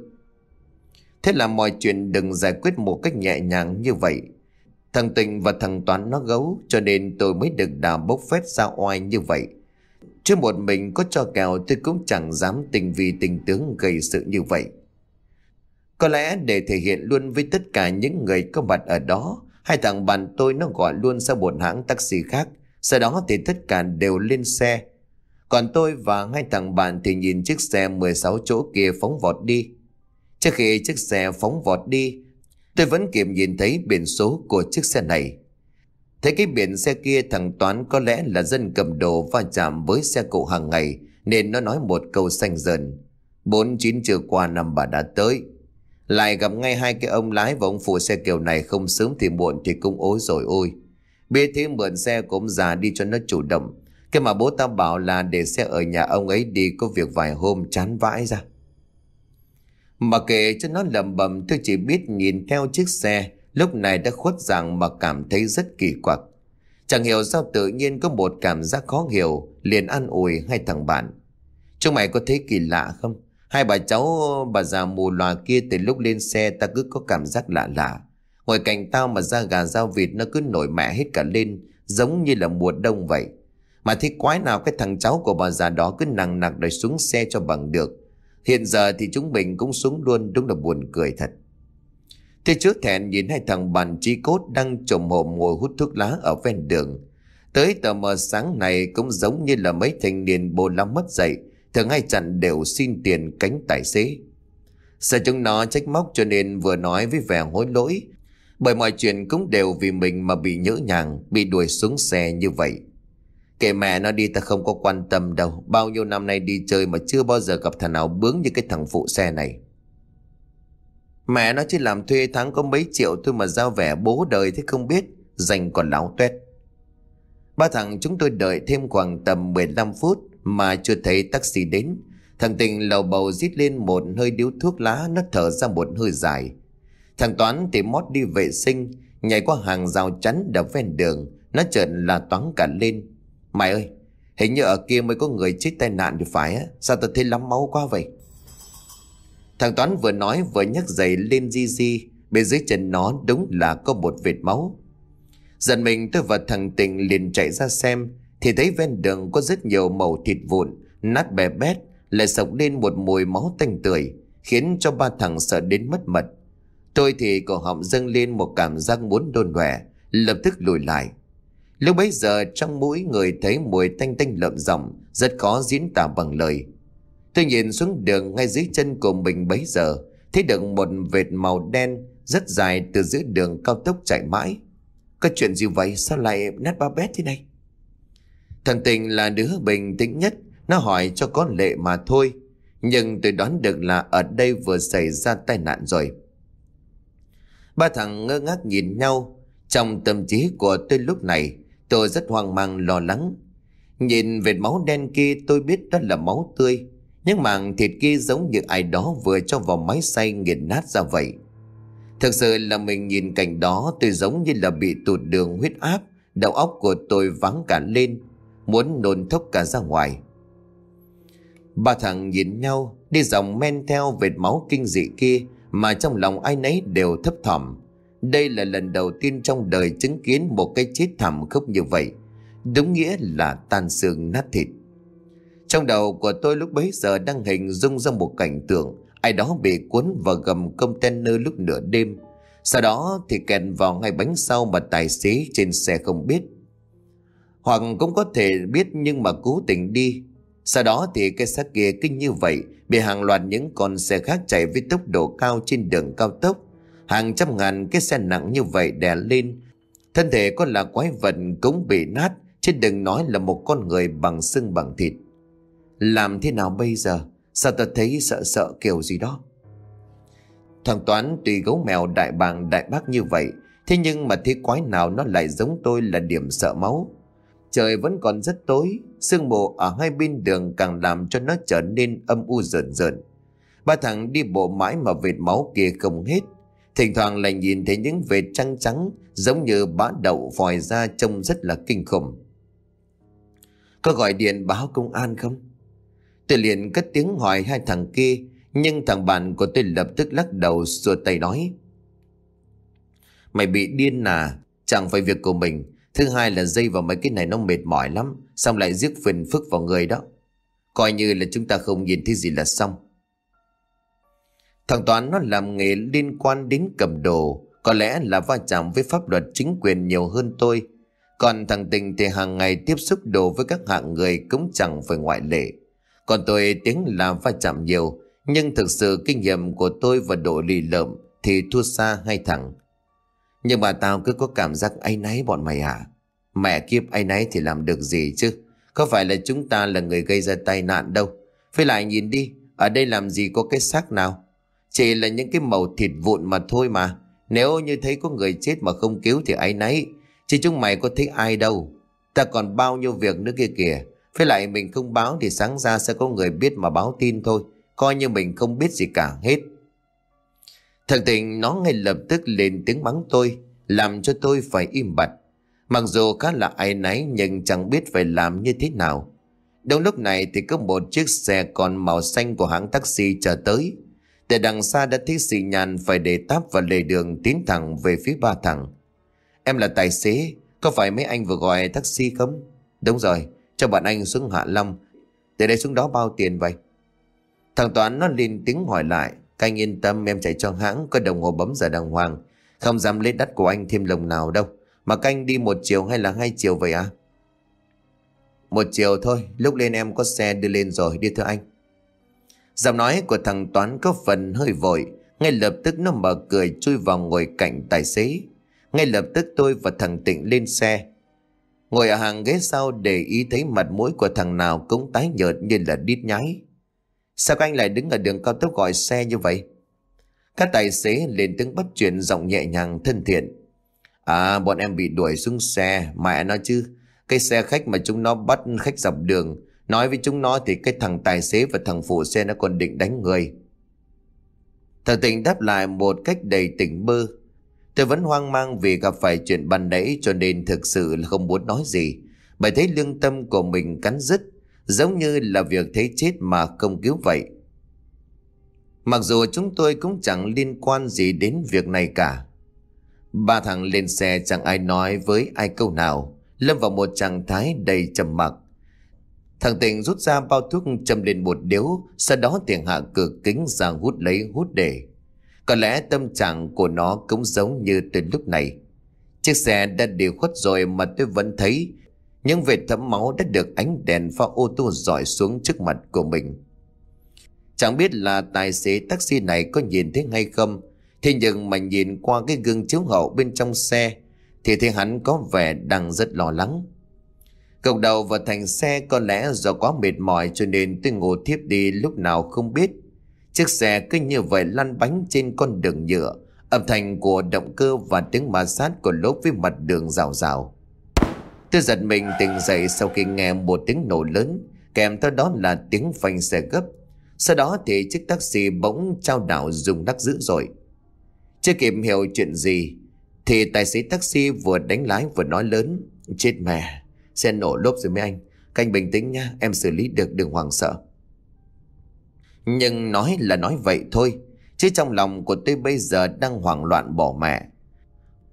Thế là mọi chuyện đừng giải quyết một cách nhẹ nhàng như vậy. Thằng Tình và thằng Toán nó gấu, cho nên tôi mới được đà bốc phét ra oai như vậy. Chứ một mình có cho kèo tôi cũng chẳng dám tình vì tình tướng gây sự như vậy. Có lẽ để thể hiện luôn với tất cả những người có mặt ở đó, hai thằng bạn tôi nó gọi luôn sang một hãng taxi khác. Sau đó thì tất cả đều lên xe. Còn tôi và hai thằng bạn thì nhìn chiếc xe 16 chỗ kia phóng vọt đi. Trước khi chiếc xe phóng vọt đi, tôi vẫn kịp nhìn thấy biển số của chiếc xe này. Thấy cái biển xe kia, thằng Toán có lẽ là dân cầm đồ va chạm với xe cộ hàng ngày, nên nó nói một câu xanh dần: 49 trưa qua năm bà đã tới. Lại gặp ngay hai cái ông lái và ông phụ xe kiểu này, không sớm thì muộn thì cũng ối rồi ôi. Biết thế mượn xe của ông già đi cho nó chủ động. Cái mà bố tao bảo là để xe ở nhà ông ấy đi, có việc vài hôm chán vãi ra. Mà kệ cho nó lẩm bẩm, tôi chỉ biết nhìn theo chiếc xe lúc này đã khuất dạng mà cảm thấy rất kỳ quặc. Chẳng hiểu sao tự nhiên có một cảm giác khó hiểu, liền an ủi hai thằng bạn: chúng mày có thấy kỳ lạ không? Hai bà cháu bà già mù lòa kia từ lúc lên xe ta cứ có cảm giác lạ lạ. Ngồi cạnh tao mà da gà dao vịt nó cứ nổi mẹ hết cả lên, giống như là mùa đông vậy. Mà thế quái nào cái thằng cháu của bà già đó cứ nằng nặc đòi xuống xe cho bằng được. Hiện giờ thì chúng mình cũng xuống luôn, đúng là buồn cười thật. Thế trước thẹn nhìn hai thằng bạn trí cốt đang chồm hổm ngồi hút thuốc lá ở ven đường. Tới tờ mờ sáng này cũng giống như là mấy thanh niên bồ lắm mất dậy, thường hay chặn đều xin tiền cánh tài xế. Sợ chúng nó trách móc cho nên vừa nói với vẻ hối lỗi, bởi mọi chuyện cũng đều vì mình mà bị nhỡ nhàng, bị đuổi xuống xe như vậy. Kệ mẹ nó đi, ta không có quan tâm đâu. Bao nhiêu năm nay đi chơi mà chưa bao giờ gặp thằng nào bướng như cái thằng phụ xe này. Mẹ nó chỉ làm thuê tháng có mấy triệu thôi mà giao vẻ bố đời thế không biết, dành còn láo tuét. Ba thằng chúng tôi đợi thêm khoảng tầm 15 phút mà chưa thấy taxi đến. Thằng Tình lầu bầu rít lên một hơi điếu thuốc lá, nó thở ra một hơi dài. Thằng Toán thì mót đi vệ sinh, nhảy qua hàng rào chắn đập ven đường, nó chợt la toáng cả lên: mày ơi, hình như ở kia mới có người chết tai nạn thì phải á, sao tao thấy lắm máu quá vậy? Thằng Toán vừa nói vừa nhấc giày lên di di, bên dưới chân nó đúng là có một vệt máu. Giận mình, tôi và thằng Tình liền chạy ra xem, thì thấy ven đường có rất nhiều mẩu thịt vụn, nát bè bét, lại sộc lên một mùi máu tanh tưởi, khiến cho ba thằng sợ đến mất mật. Tôi thì cổ họng dâng lên một cảm giác muốn đôn đòe, lập tức lùi lại. Lúc bấy giờ trong mũi người thấy mùi tanh tanh lợm giọng, rất khó diễn tả bằng lời. Tôi nhìn xuống đường ngay dưới chân của mình bấy giờ, thấy được một vệt màu đen rất dài từ giữa đường cao tốc chạy mãi. Có chuyện gì vậy? Sao lại nát ba bét thế này? Thằng Tình là đứa bình tĩnh nhất, nó hỏi cho có lệ mà thôi. Nhưng tôi đoán được là ở đây vừa xảy ra tai nạn rồi. Ba thằng ngơ ngác nhìn nhau. Trong tâm trí của tôi lúc này, tôi rất hoang mang lo lắng. Nhìn vệt máu đen kia tôi biết đó là máu tươi, nhưng mảng thịt kia giống như ai đó vừa cho vào máy xay nghiền nát ra vậy. Thực sự là mình nhìn cảnh đó, tôi giống như là bị tụt đường huyết áp, đầu óc của tôi váng cả lên, muốn nôn thốc cả ra ngoài. Ba thằng nhìn nhau, đi dòng men theo vệt máu kinh dị kia mà trong lòng ai nấy đều thấp thỏm. Đây là lần đầu tiên trong đời chứng kiến một cái chết thảm khốc như vậy, đúng nghĩa là tan xương nát thịt. Trong đầu của tôi lúc bấy giờ đang hình dung ra một cảnh tượng ai đó bị cuốn vào gầm container lúc nửa đêm, sau đó thì kẹt vào ngay bánh sau mà tài xế trên xe không biết, hoặc cũng có thể biết nhưng mà cố tình đi. Sau đó thì cái xác kia kinh như vậy bị hàng loạt những con xe khác chạy với tốc độ cao trên đường cao tốc, hàng trăm ngàn cái xe nặng như vậy đè lên. Thân thể có là quái vật cũng bị nát, chứ đừng nói là một con người bằng xương bằng thịt. Làm thế nào bây giờ? Sao ta thấy sợ sợ kiểu gì đó? Thằng Toán tùy gấu mèo đại bàng đại bác như vậy, thế nhưng mà thế quái nào nó lại giống tôi là điểm sợ máu. Trời vẫn còn rất tối, sương mù ở hai bên đường càng làm cho nó trở nên âm u rợn rợn. Ba thằng đi bộ mãi mà vệt máu kia không hết, thỉnh thoảng lại nhìn thấy những vệt trắng trắng giống như bã đậu vòi ra, trông rất là kinh khủng. Có gọi điện báo công an không? Tôi liền cất tiếng hỏi hai thằng kia, nhưng thằng bạn của tôi lập tức lắc đầu xua tay nói: Mày bị điên à? Chẳng phải việc của mình. Thứ hai là dây vào mấy cái này nó mệt mỏi lắm, xong lại rước phiền phức vào người đó. Coi như là chúng ta không nhìn thấy gì là xong. Thằng Toán nó làm nghề liên quan đến cầm đồ, có lẽ là va chạm với pháp luật chính quyền nhiều hơn tôi. Còn thằng Tình thì hàng ngày tiếp xúc đồ với các hạng người cũng chẳng phải ngoại lệ. Còn tôi tiếng là va chạm nhiều, nhưng thực sự kinh nghiệm của tôi và độ lì lợm thì thua xa hai thằng. Nhưng mà tao cứ có cảm giác áy náy bọn mày à? Mẹ kiếp, áy náy thì làm được gì chứ? Có phải là chúng ta là người gây ra tai nạn đâu. Với lại nhìn đi, ở đây làm gì có cái xác nào, chỉ là những cái mẩu thịt vụn mà thôi mà. Nếu như thấy có người chết mà không cứu thì áy náy, chứ chúng mày có thấy ai đâu. Ta còn bao nhiêu việc nữa kia kìa. Với lại mình không báo thì sáng ra sẽ có người biết mà báo tin thôi, coi như mình không biết gì cả hết. Thằng Tình nó ngay lập tức lên tiếng mắng tôi, làm cho tôi phải im bặt. Mặc dù khá là áy náy nhưng chẳng biết phải làm như thế nào. Đúng lúc này thì có một chiếc xe còn màu xanh của hãng taxi chờ tới. Từ đằng xa đã thấy xì nhàn phải để táp vào lề đường tiến thẳng về phía ba thằng. Em là tài xế, có phải mấy anh vừa gọi taxi không? Đúng rồi, cho bạn anh xuống Hạ Long. Từ đây xuống đó bao tiền vậy? Thằng Toán nó lên tiếng hỏi lại. Các anh yên tâm, em chạy cho hãng, có đồng hồ bấm giờ đàng hoàng, không dám lấy đắt của anh thêm đồng nào đâu. Mà các anh đi một chiều hay là hai chiều vậy à? Một chiều thôi, lúc lên em có xe đưa lên rồi, đi thưa anh. Giọng nói của thằng Toán có phần hơi vội, ngay lập tức nó mở cửa chui vào ngồi cạnh tài xế. Ngay lập tức tôi và thằng Tịnh lên xe. Ngồi ở hàng ghế sau để ý thấy mặt mũi của thằng nào cũng tái nhợt như là đít nhái. Sao các anh lại đứng ở đường cao tốc gọi xe như vậy? Các tài xế lên tiếng bắt chuyện giọng nhẹ nhàng thân thiện. À, bọn em bị đuổi xuống xe, mẹ nó chứ. Cái xe khách mà chúng nó bắt khách dọc đường. Nói với chúng nó thì cái thằng tài xế và thằng phụ xe nó còn định đánh người. Thằng Tình đáp lại một cách đầy tỉnh bơ. Tôi vẫn hoang mang vì gặp phải chuyện ban nãy cho nên thực sự là không muốn nói gì. Bởi thấy lương tâm của mình cắn rứt, giống như là việc thấy chết mà không cứu vậy. Mặc dù chúng tôi cũng chẳng liên quan gì đến việc này cả. Ba thằng lên xe chẳng ai nói với ai câu nào, lâm vào một trạng thái đầy trầm mặc. Thằng Tình rút ra bao thuốc châm lên một điếu, sau đó tiện hạ cửa kính ra hút lấy hút để. Có lẽ tâm trạng của nó cũng giống như từ lúc này. Chiếc xe đã đi khuất rồi mà tôi vẫn thấy những vệt thấm máu đã được ánh đèn pha ô tô rọi xuống trước mặt của mình. Chẳng biết là tài xế taxi này có nhìn thấy hay không, thế nhưng mà nhìn qua cái gương chiếu hậu bên trong xe thì thấy hắn có vẻ đang rất lo lắng. Cộc đầu vào thành xe, có lẽ do quá mệt mỏi cho nên tôi ngủ thiếp đi lúc nào không biết. Chiếc xe cứ như vậy lăn bánh trên con đường nhựa, âm thanh của động cơ và tiếng ma sát của lốp với mặt đường rào rào. Tôi giật mình tỉnh dậy sau khi nghe một tiếng nổ lớn, kèm theo đó là tiếng phanh xe gấp. Sau đó thì chiếc taxi bỗng chao đảo rung lắc dữ dội. Chưa kịp hiểu chuyện gì thì tài xế taxi vừa đánh lái vừa nói lớn: Chết mẹ, xe nổ lốp rồi mấy anh. Các anh bình tĩnh nha, em xử lý được, đừng hoảng sợ. Nhưng nói là nói vậy thôi, chứ trong lòng của tôi bây giờ đang hoảng loạn bỏ mẹ.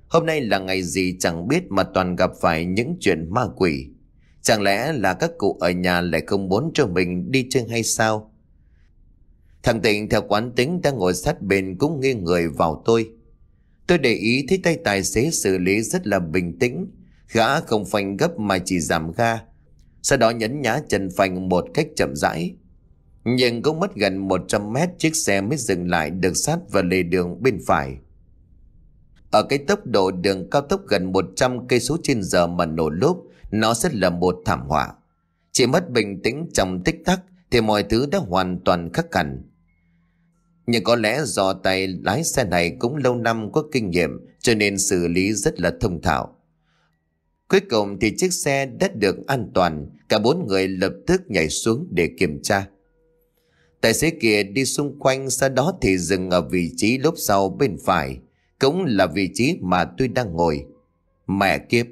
Hôm nay là ngày gì chẳng biết mà toàn gặp phải những chuyện ma quỷ. Chẳng lẽ là các cụ ở nhà lại không muốn cho mình đi chơi hay sao? Thằng Tịnh theo quán tính đang ngồi sát bên cũng nghiêng người vào tôi. Tôi để ý thấy tay tài xế xử lý rất là bình tĩnh. Gã không phanh gấp mà chỉ giảm ga, sau đó nhấn nhá chân phanh một cách chậm rãi. Nhưng cũng mất gần 100 mét chiếc xe mới dừng lại được sát vào lề đường bên phải. Ở cái tốc độ đường cao tốc gần 100 cây số trên giờ mà nổ lốp, nó sẽ là một thảm họa. Chỉ mất bình tĩnh trong tích tắc thì mọi thứ đã hoàn toàn khác hẳn. Nhưng có lẽ do tay lái xe này cũng lâu năm có kinh nghiệm cho nên xử lý rất là thông thạo. Cuối cùng thì chiếc xe đã được an toàn, cả bốn người lập tức nhảy xuống để kiểm tra. Tài xế kia đi xung quanh, sau đó thì dừng ở vị trí lốp sau bên phải, cũng là vị trí mà tôi đang ngồi. Mẹ kiếp,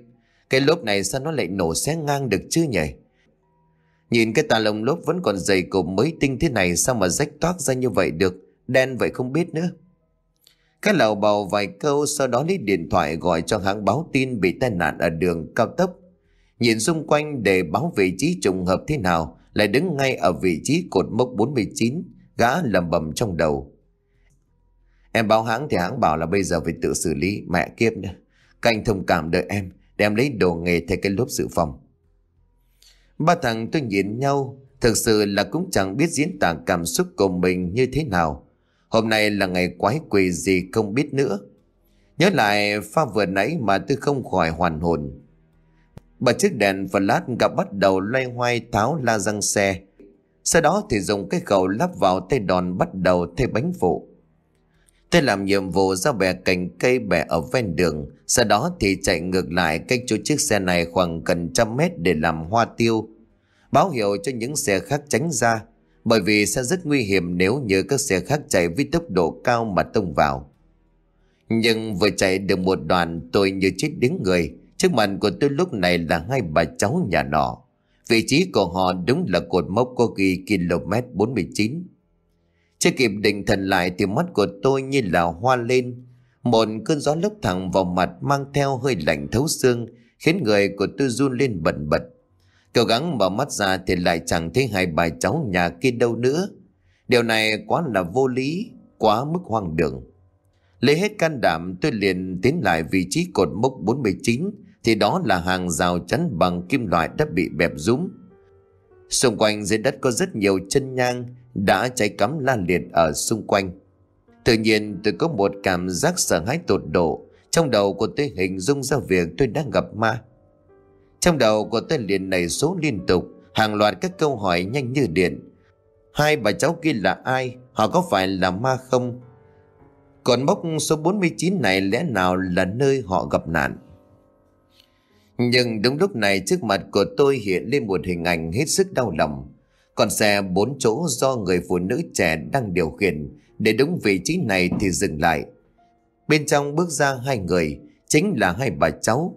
cái lốp này sao nó lại nổ xé ngang được chứ nhỉ? Nhìn cái tà lồng lốp vẫn còn dày cộp mới tinh thế này sao mà rách toác ra như vậy được, đen vậy không biết nữa. Cái lầu bầu vài câu sau đó lấy điện thoại gọi cho hãng báo tin bị tai nạn ở đường cao tốc. Nhìn xung quanh để báo vị trí trùng hợp thế nào, lại đứng ngay ở vị trí cột mốc 49, gã lẩm bẩm trong đầu. Em báo hãng thì hãng bảo là bây giờ phải tự xử lý, mẹ kiếp nữa. Các anh thông cảm đợi em, để em lấy đồ nghề thay cái lốp dự phòng. Ba thằng tôi nhìn nhau, thực sự là cũng chẳng biết diễn tả cảm xúc của mình như thế nào. Hôm nay là ngày quái quỷ gì không biết nữa. Nhớ lại pha vừa nãy mà tôi không khỏi hoàn hồn. Bà chiếc đèn flash gặp bắt đầu loay hoay tháo la răng xe. Sau đó thì dùng cái khẩu lắp vào tay đòn bắt đầu thay bánh phụ. Tôi làm nhiệm vụ ra bẻ cành cây bẻ ở ven đường. Sau đó thì chạy ngược lại cách chỗ chiếc xe này khoảng gần 100 mét để làm hoa tiêu, báo hiệu cho những xe khác tránh ra. Bởi vì sẽ rất nguy hiểm nếu như các xe khác chạy với tốc độ cao mà tông vào. Nhưng vừa chạy được một đoạn tôi như chết đứng người. Trước mặt của tôi lúc này là hai bà cháu nhà nọ. Vị trí của họ đúng là cột mốc có ghi km 49. Chưa kịp định thần lại thì mắt của tôi như là hoa lên. Một cơn gió lốc thẳng vào mặt mang theo hơi lạnh thấu xương, khiến người của tôi run lên bần bật. Cố gắng mở mắt ra thì lại chẳng thấy hai bà cháu nhà kia đâu nữa. Điều này quá là vô lý, quá mức hoang đường. Lấy hết can đảm tôi liền tiến lại vị trí cột mốc 49, thì đó là hàng rào chắn bằng kim loại đã bị bẹp rúm. Xung quanh dưới đất có rất nhiều chân nhang đã cháy cắm la liệt ở xung quanh. Tự nhiên tôi có một cảm giác sợ hãi tột độ, trong đầu của tôi hình dung ra việc tôi đang gặp ma. Trong đầu của tôi liền nảy số liên tục, hàng loạt các câu hỏi nhanh như điện. Hai bà cháu kia là ai? Họ có phải là ma không? Còn mốc số 49 này lẽ nào là nơi họ gặp nạn? Nhưng đúng lúc này trước mặt của tôi hiện lên một hình ảnh hết sức đau lòng. Con xe 4 chỗ do người phụ nữ trẻ đang điều khiển để đúng vị trí này thì dừng lại. Bên trong bước ra hai người, chính là hai bà cháu.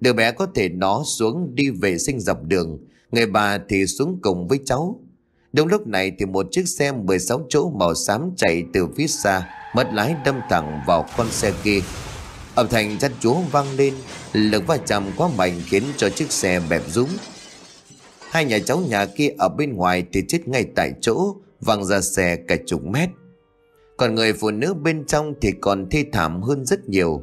Đứa bé có thể nó xuống đi vệ sinh dọc đường, người bà thì xuống cùng với cháu. Đúng lúc này thì một chiếc xe 16 chỗ màu xám chạy từ phía xa, mất lái đâm thẳng vào con xe kia. Âm thanh chát chúa vang lên, lực va chạm quá mạnh khiến cho chiếc xe bẹp rúm. Hai nhà cháu nhà kia ở bên ngoài thì chết ngay tại chỗ, văng ra xe cả chục mét. Còn người phụ nữ bên trong thì còn thê thảm hơn rất nhiều.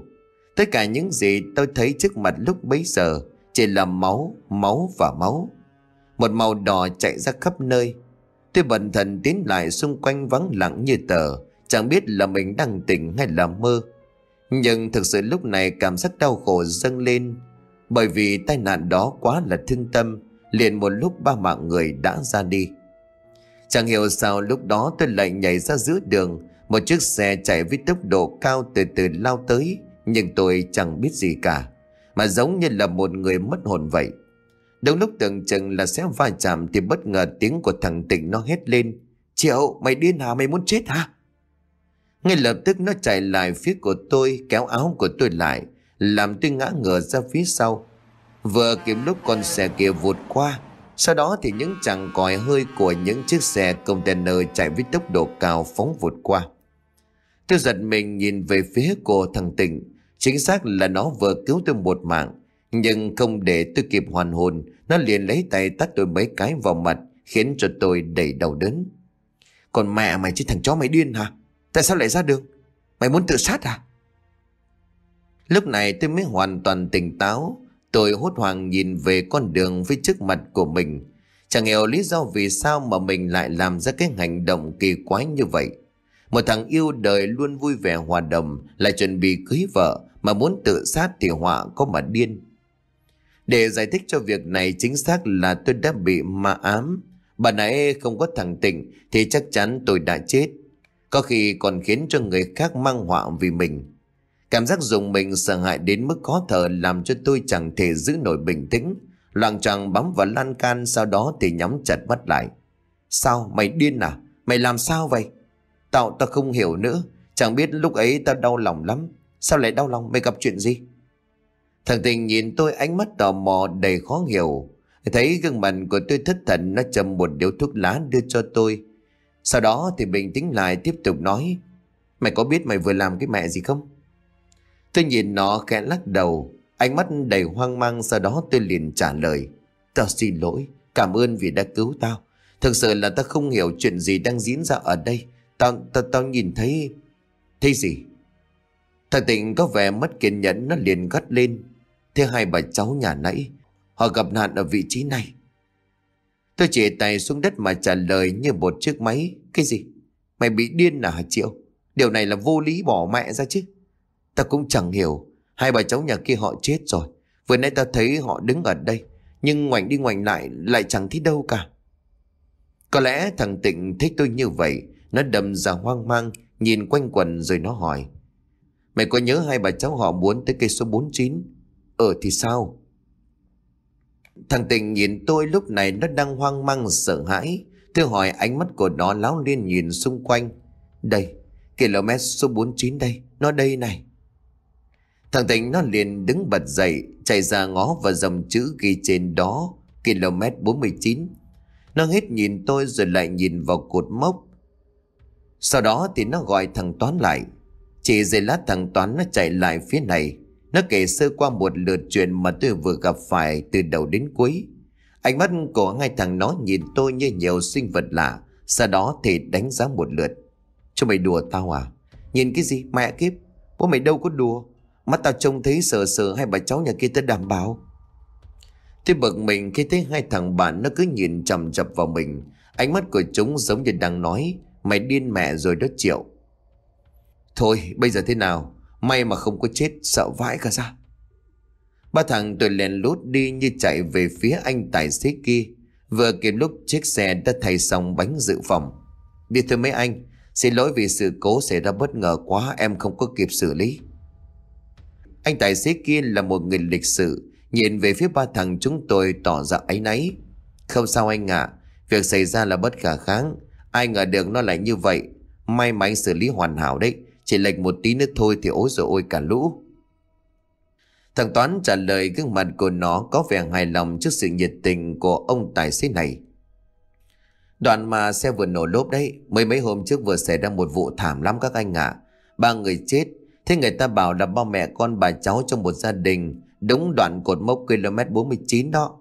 Tất cả những gì tôi thấy trước mặt lúc bấy giờ chỉ là máu, máu và máu. Một màu đỏ chạy ra khắp nơi. Tôi bần thần tiến lại, xung quanh vắng lặng như tờ. Chẳng biết là mình đang tỉnh hay là mơ. Nhưng thực sự lúc này cảm giác đau khổ dâng lên. Bởi vì tai nạn đó quá là thương tâm. Liền một lúc 3 mạng người đã ra đi. Chẳng hiểu sao lúc đó tôi lại nhảy ra giữa đường. Một chiếc xe chạy với tốc độ cao từ từ lao tới. Nhưng tôi chẳng biết gì cả, mà giống như là một người mất hồn vậy. Đúng lúc tưởng chừng là sẽ va chạm thì bất ngờ tiếng của thằng Tịnh nó hét lên: Triệu, mày điên hả? Mày muốn chết hả? Ngay lập tức nó chạy lại phía của tôi, kéo áo của tôi lại, làm tôi ngã ngửa ra phía sau. Vừa kịp lúc con xe kia vụt qua. Sau đó thì những chàng còi hơi của những chiếc xe container chạy với tốc độ cao phóng vụt qua. Tôi giật mình nhìn về phía của thằng Tịnh. Chính xác là nó vừa cứu tôi một mạng, nhưng không để tôi kịp hoàn hồn, nó liền lấy tay tát tôi mấy cái vào mặt, khiến cho tôi đầy đau đớn. Còn mẹ mày chứ, thằng chó mày điên hả? Tại sao lại ra đường? Mày muốn tự sát à? Lúc này tôi mới hoàn toàn tỉnh táo. Tôi hốt hoảng nhìn về con đường phía trước mặt của mình. Chẳng hiểu lý do vì sao mà mình lại làm ra cái hành động kỳ quái như vậy. Một thằng yêu đời luôn vui vẻ hòa đồng, lại chuẩn bị cưới vợ, mà muốn tự sát thì họa có mà điên. Để giải thích cho việc này chính xác là tôi đã bị ma ám. Bà nãy không có thằng Tịnh thì chắc chắn tôi đã chết. Có khi còn khiến cho người khác mang họa vì mình. Cảm giác rùng mình sợ hãi đến mức khó thở làm cho tôi chẳng thể giữ nổi bình tĩnh. Loạng choạng bám vào lan can, sau đó thì nhắm chặt mắt lại. Sao mày điên à? Mày làm sao vậy? Tao không hiểu nữa. Chẳng biết lúc ấy tao đau lòng lắm. Sao lại đau lòng? Mày gặp chuyện gì? Thằng Tình nhìn tôi ánh mắt tò mò đầy khó hiểu. Thấy gương mặt của tôi thất thần, nó châm một điếu thuốc lá đưa cho tôi. Sau đó thì bình tĩnh lại tiếp tục nói. Mày có biết mày vừa làm cái mẹ gì không? Tôi nhìn nó khẽ lắc đầu, ánh mắt đầy hoang mang, sau đó tôi liền trả lời. Tao xin lỗi, cảm ơn vì đã cứu tao. Thực sự là tao không hiểu chuyện gì đang diễn ra ở đây. Tao nhìn thấy... Thấy gì? Thằng Tịnh có vẻ mất kiên nhẫn, nó liền gắt lên. Thế hai bà cháu nhà nãy, họ gặp nạn ở vị trí này. Tôi chỉ tay xuống đất mà trả lời như một chiếc máy. Cái gì? Mày bị điên à hả Triệu? Điều này là vô lý bỏ mẹ ra chứ. Tao cũng chẳng hiểu. Hai bà cháu nhà kia họ chết rồi. Vừa nãy tao thấy họ đứng ở đây, nhưng ngoảnh đi ngoảnh lại lại chẳng thấy đâu cả. Có lẽ thằng Tịnh thích tôi như vậy, nó đầm ra hoang mang, nhìn quanh quần rồi nó hỏi. Mày có nhớ hai bà cháu họ muốn tới cây số 49? Thì sao? Thằng Tịnh nhìn tôi lúc này nó đang hoang mang sợ hãi. Tôi hỏi, ánh mắt của nó láo liên nhìn xung quanh. Đây, km số 49 đây, nó đây này. Thằng Tịnh nó liền đứng bật dậy, chạy ra ngó và dòng chữ ghi trên đó, km 49. Nó hết nhìn tôi rồi lại nhìn vào cột mốc. Sau đó thì nó gọi thằng Toán lại. Chỉ giây lát thằng Toán nó chạy lại phía này. Nó kể sơ qua một lượt chuyện mà tôi vừa gặp phải từ đầu đến cuối. Ánh mắt của hai thằng nó nhìn tôi như nhiều sinh vật lạ. Sau đó thì đánh giá một lượt. Chúng mày đùa tao à? Nhìn cái gì? Mẹ kiếp, bố mày đâu có đùa. Mắt tao trông thấy sờ hai bà cháu nhà kia tao đảm bảo. Tôi bực mình khi thấy hai thằng bạn nó cứ nhìn chằm chằm vào mình. Ánh mắt của chúng giống như đang nói. Mày điên mẹ rồi đó Triệu. Thôi bây giờ thế nào? May mà không có chết, sợ vãi cả ra. Ba thằng tôi lén lút đi như chạy về phía anh tài xế kia. Vừa kịp lúc chiếc xe đã thay xong bánh dự phòng. Đi thôi mấy anh, xin lỗi vì sự cố xảy ra bất ngờ quá, em không có kịp xử lý. Anh tài xế kia là một người lịch sự, nhìn về phía ba thằng chúng tôi tỏ ra áy náy. Không sao anh ạ, việc xảy ra là bất khả kháng. Ai ngờ được nó lại như vậy. May mà anh xử lý hoàn hảo đấy. Chỉ lệch một tí nữa thôi thì ối rồi ôi cả lũ. Thằng Toán trả lời, gương mặt của nó có vẻ hài lòng trước sự nhiệt tình của ông tài xế này. Đoạn mà xe vừa nổ lốp đấy, mấy hôm trước vừa xảy ra một vụ thảm lắm các anh ạ. Ba người chết. Thế người ta bảo là ba mẹ con bà cháu trong một gia đình, đúng đoạn cột mốc km 49 đó.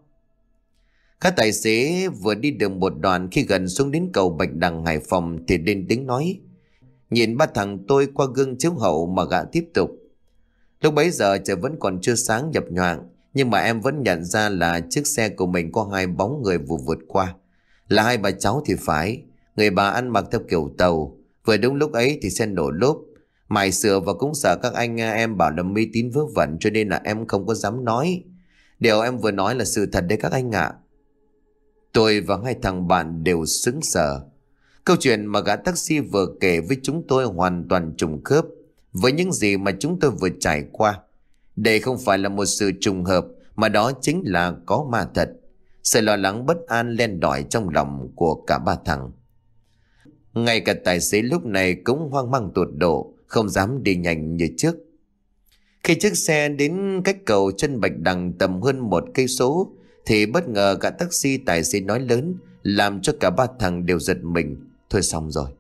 Các tài xế vừa đi được một đoạn, khi gần xuống đến cầu Bạch Đằng Hải Phòng thì lên tiếng nói. Nhìn ba thằng tôi qua gương chiếu hậu mà gã tiếp tục. Lúc bấy giờ trời vẫn còn chưa sáng nhập nhoạng, nhưng mà em vẫn nhận ra là chiếc xe của mình có hai bóng người vừa vượt qua. Là hai bà cháu thì phải. Người bà ăn mặc theo kiểu Tàu. Vừa đúng lúc ấy thì xe nổ lốp. Mài sửa và cũng sợ các anh em bảo là mê tín vớ vẩn, cho nên là em không có dám nói. Điều em vừa nói là sự thật đấy các anh ạ. Tôi và hai thằng bạn đều sững sờ. Câu chuyện mà gã taxi vừa kể với chúng tôi hoàn toàn trùng khớp với những gì mà chúng tôi vừa trải qua. Đây không phải là một sự trùng hợp, mà đó chính là có ma thật. Sự lo lắng bất an len đỏi trong lòng của cả ba thằng. Ngay cả tài xế lúc này cũng hoang mang tột độ, không dám đi nhanh như trước. Khi chiếc xe đến cách cầu chân Bạch Đằng tầm hơn 1 cây số thì bất ngờ gã taxi tài xế nói lớn, làm cho cả ba thằng đều giật mình. Thôi xong rồi,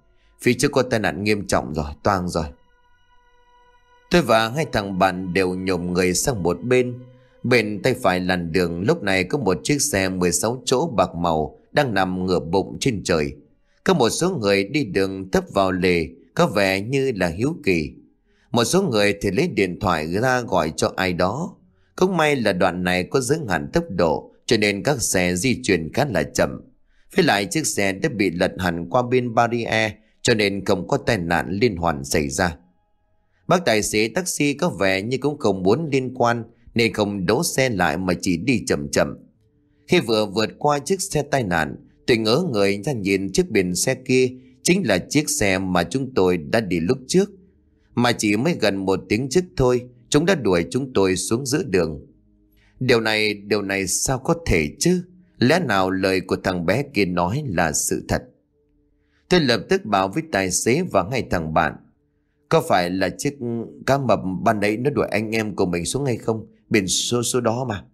phía trước có tai nạn nghiêm trọng rồi, toang rồi. Tôi và hai thằng bạn đều nhổm người sang một bên. Bên tay phải làn đường lúc này có một chiếc xe 16 chỗ bạc màu đang nằm ngửa bụng trên trời. Có một số người đi đường thấp vào lề, có vẻ như là hiếu kỳ. Một số người thì lấy điện thoại ra gọi cho ai đó. Cũng may là đoạn này có giới hạn tốc độ, cho nên các xe di chuyển khá là chậm. Với lại chiếc xe đã bị lật hẳn qua bên barrier, cho nên không có tai nạn liên hoàn xảy ra. Bác tài xế taxi có vẻ như cũng không muốn liên quan, nên không đỗ xe lại mà chỉ đi chậm chậm. Khi vừa vượt qua chiếc xe tai nạn, tôi ngỡ người ra nhìn chiếc biển xe kia chính là chiếc xe mà chúng tôi đã đi lúc trước. Mà chỉ mới gần một tiếng trước thôi, chúng đã đuổi chúng tôi xuống giữa đường. Điều này sao có thể chứ? Lẽ nào lời của thằng bé kia nói là sự thật? Tôi lập tức bảo với tài xế và ngay thằng bạn. Có phải là chiếc cá mập ban nãy nó đuổi anh em của mình xuống hay không? Biển số đó mà.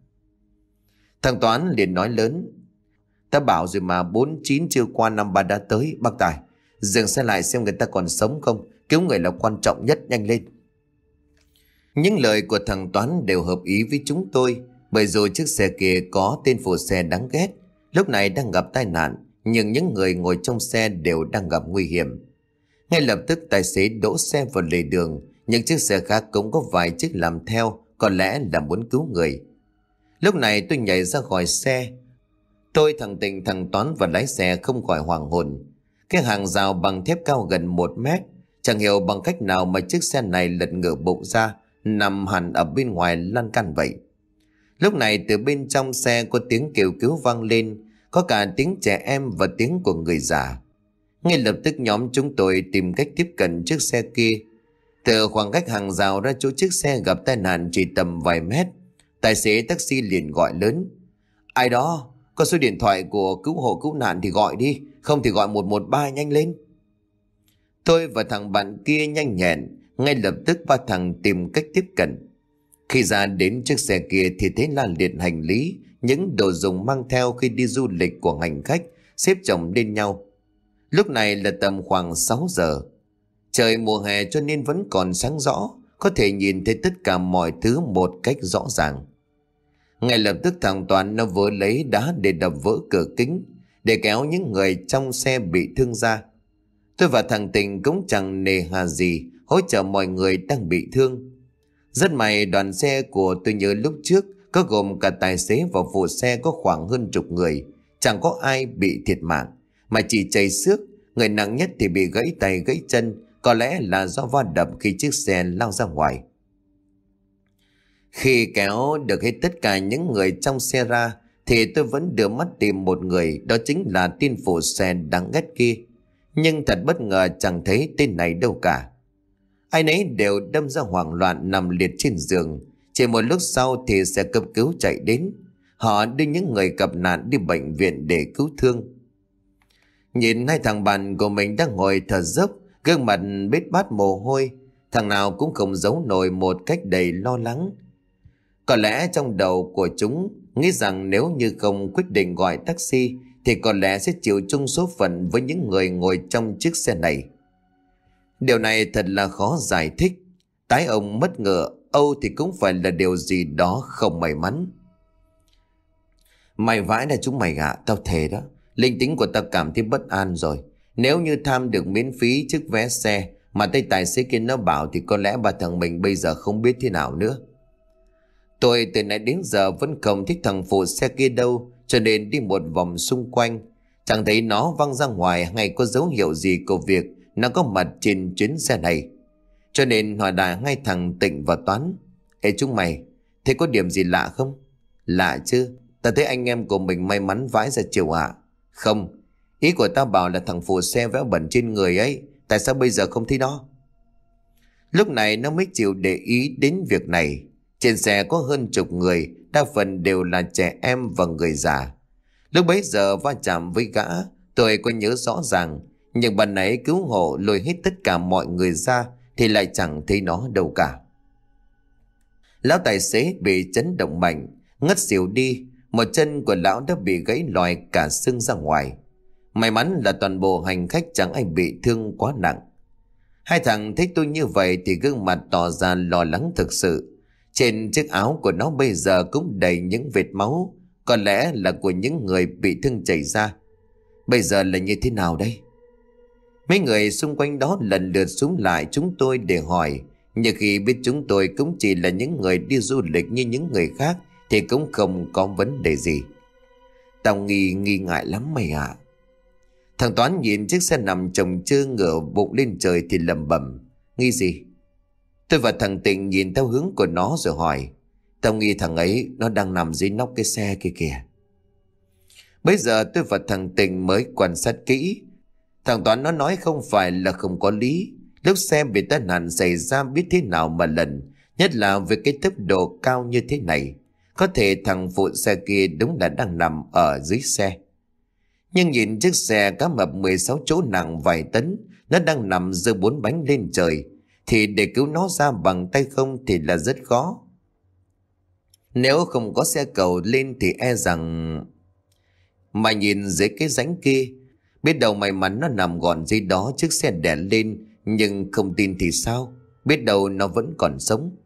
Thằng Toán liền nói lớn. Ta bảo rồi mà, 49 chưa qua 53 đã tới. Bác Tài, dừng xe lại xem người ta còn sống không. Cứu người là quan trọng nhất, nhanh lên. Những lời của thằng Toán đều hợp ý với chúng tôi. Bởi dù chiếc xe kia có tên phụ xe đáng ghét, lúc này đang gặp tai nạn, nhưng những người ngồi trong xe đều đang gặp nguy hiểm. Ngay lập tức tài xế đỗ xe vào lề đường. Những chiếc xe khác cũng có vài chiếc làm theo, có lẽ là muốn cứu người. Lúc này tôi nhảy ra khỏi xe. Tôi, thằng Tình, thằng Toán và lái xe không khỏi hoảng hồn. Cái hàng rào bằng thép cao gần 1 mét, chẳng hiểu bằng cách nào mà chiếc xe này lật ngửa bụng ra, nằm hẳn ở bên ngoài lan can vậy. Lúc này từ bên trong xe có tiếng kêu cứu vang lên, có cả tiếng trẻ em và tiếng của người già. Ngay lập tức nhóm chúng tôi tìm cách tiếp cận chiếc xe kia. Từ khoảng cách hàng rào ra chỗ chiếc xe gặp tai nạn chỉ tầm vài mét, tài xế taxi liền gọi lớn. Ai đó, có số điện thoại của cứu hộ cứu nạn thì gọi đi, không thì gọi 113 nhanh lên. Tôi và thằng bạn kia nhanh nhẹn, ngay lập tức ba thằng tìm cách tiếp cận. Khi ra đến chiếc xe kia thì thấy là liệt hành lý, những đồ dùng mang theo khi đi du lịch của hành khách xếp chồng lên nhau. Lúc này là tầm khoảng 6 giờ. Trời mùa hè cho nên vẫn còn sáng rõ, có thể nhìn thấy tất cả mọi thứ một cách rõ ràng. Ngay lập tức thằng Toàn nó vừa lấy đá để đập vỡ cửa kính, để kéo những người trong xe bị thương ra. Tôi và thằng Tình cũng chẳng nề hà gì, hỗ trợ mọi người đang bị thương. Rất may đoàn xe của tôi nhớ lúc trước có gồm cả tài xế và phụ xe có khoảng hơn 10 người. Chẳng có ai bị thiệt mạng, mà chỉ chảy xước, người nặng nhất thì bị gãy tay gãy chân, có lẽ là do va đập khi chiếc xe lao ra ngoài. Khi kéo được hết tất cả những người trong xe ra thì tôi vẫn đưa mắt tìm một người, đó chính là tên phụ xe đáng ghét kia. Nhưng thật bất ngờ chẳng thấy tên này đâu cả. Ai nấy đều đâm ra hoảng loạn nằm liệt trên giường. Chỉ một lúc sau thì xe cấp cứu chạy đến. Họ đưa những người gặp nạn đi bệnh viện để cứu thương. Nhìn hai thằng bạn của mình đang ngồi thở dốc, gương mặt bết bát mồ hôi, thằng nào cũng không giấu nổi một cách đầy lo lắng. Có lẽ trong đầu của chúng nghĩ rằng nếu như không quyết định gọi taxi thì có lẽ sẽ chịu chung số phận với những người ngồi trong chiếc xe này. Điều này thật là khó giải thích. Tái ông mất ngựa, âu thì cũng phải là điều gì đó không may mắn. Mày vãi là chúng mày ạ, tao thề đó. Linh tính của tao cảm thấy bất an rồi. Nếu như tham được miễn phí chiếc vé xe mà tay tài xế kia nó bảo thì có lẽ bà thằng mình bây giờ không biết thế nào nữa. Tôi từ nãy đến giờ vẫn không thích thằng phụ xe kia đâu, cho nên đi một vòng xung quanh. Chẳng thấy nó văng ra ngoài hay có dấu hiệu gì của việc nó có mặt trên chuyến xe này. Cho nên hỏi đại ngay thằng Tịnh và Toán. Ê chúng mày, thế có điểm gì lạ không? Lạ chứ, ta thấy anh em của mình may mắn vãi ra chiều ạ. Không, ý của tao bảo là thằng phụ xe vẽ bẩn trên người ấy, tại sao bây giờ không thấy nó? Lúc này nó mới chịu để ý đến việc này. Trên xe có hơn 10 người, đa phần đều là trẻ em và người già. Lúc bấy giờ va chạm với gã, tôi có nhớ rõ ràng, nhưng bạn ấy cứu hộ lôi hết tất cả mọi người ra thì lại chẳng thấy nó đâu cả. Lão tài xế bị chấn động mạnh, ngất xỉu đi. Một chân của lão đã bị gãy lòi cả xương ra ngoài. May mắn là toàn bộ hành khách chẳng ai bị thương quá nặng. Hai thằng thấy tôi như vậy thì gương mặt tỏ ra lo lắng thực sự. Trên chiếc áo của nó bây giờ cũng đầy những vệt máu, có lẽ là của những người bị thương chảy ra. Bây giờ là như thế nào đây? Mấy người xung quanh đó lần lượt xuống lại chúng tôi để hỏi. Nhưng khi biết chúng tôi cũng chỉ là những người đi du lịch như những người khác thì cũng không có vấn đề gì. Tao nghi ngại lắm mày ạ. Thằng Toán nhìn chiếc xe nằm chồng chơ ngửa bụng lên trời thì lẩm bẩm. Nghi gì? Tôi và thằng Tịnh nhìn theo hướng của nó rồi hỏi. Tao nghi thằng ấy nó đang nằm dưới nóc cái xe kia kìa. Bây giờ tôi và thằng Tịnh mới quan sát kỹ. Thằng Toán nó nói không phải là không có lý. Lúc xe bị tai nạn xảy ra biết thế nào mà lần, nhất là với cái tốc độ cao như thế này. Có thể thằng phụ xe kia đúng là đang nằm ở dưới xe. Nhưng nhìn chiếc xe cá mập 16 chỗ nặng vài tấn, nó đang nằm giơ bốn bánh lên trời, thì để cứu nó ra bằng tay không thì là rất khó. Nếu không có xe cầu lên thì e rằng... Mà nhìn dưới cái rãnh kia, biết đâu may mắn nó nằm gọn dưới đó chiếc xe đè lên, nhưng không tin thì sao, biết đâu nó vẫn còn sống.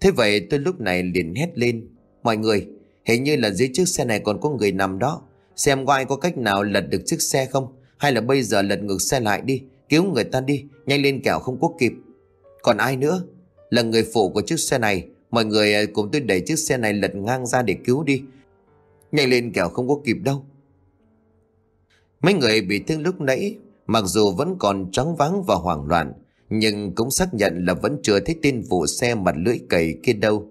Thế vậy tôi lúc này liền hét lên. Mọi người, hình như là dưới chiếc xe này còn có người nằm đó. Xem có ai có cách nào lật được chiếc xe không? Hay là bây giờ lật ngược xe lại đi, cứu người ta đi, nhanh lên kẻo không có kịp. Còn ai nữa? Là người phụ của chiếc xe này. Mọi người cùng tôi đẩy chiếc xe này lật ngang ra để cứu đi, nhanh lên kẻo không có kịp đâu. Mấy người bị thương lúc nãy mặc dù vẫn còn choáng váng và hoảng loạn, nhưng cũng xác nhận là vẫn chưa thấy tin vụ xe mặt lưỡi cầy kia đâu.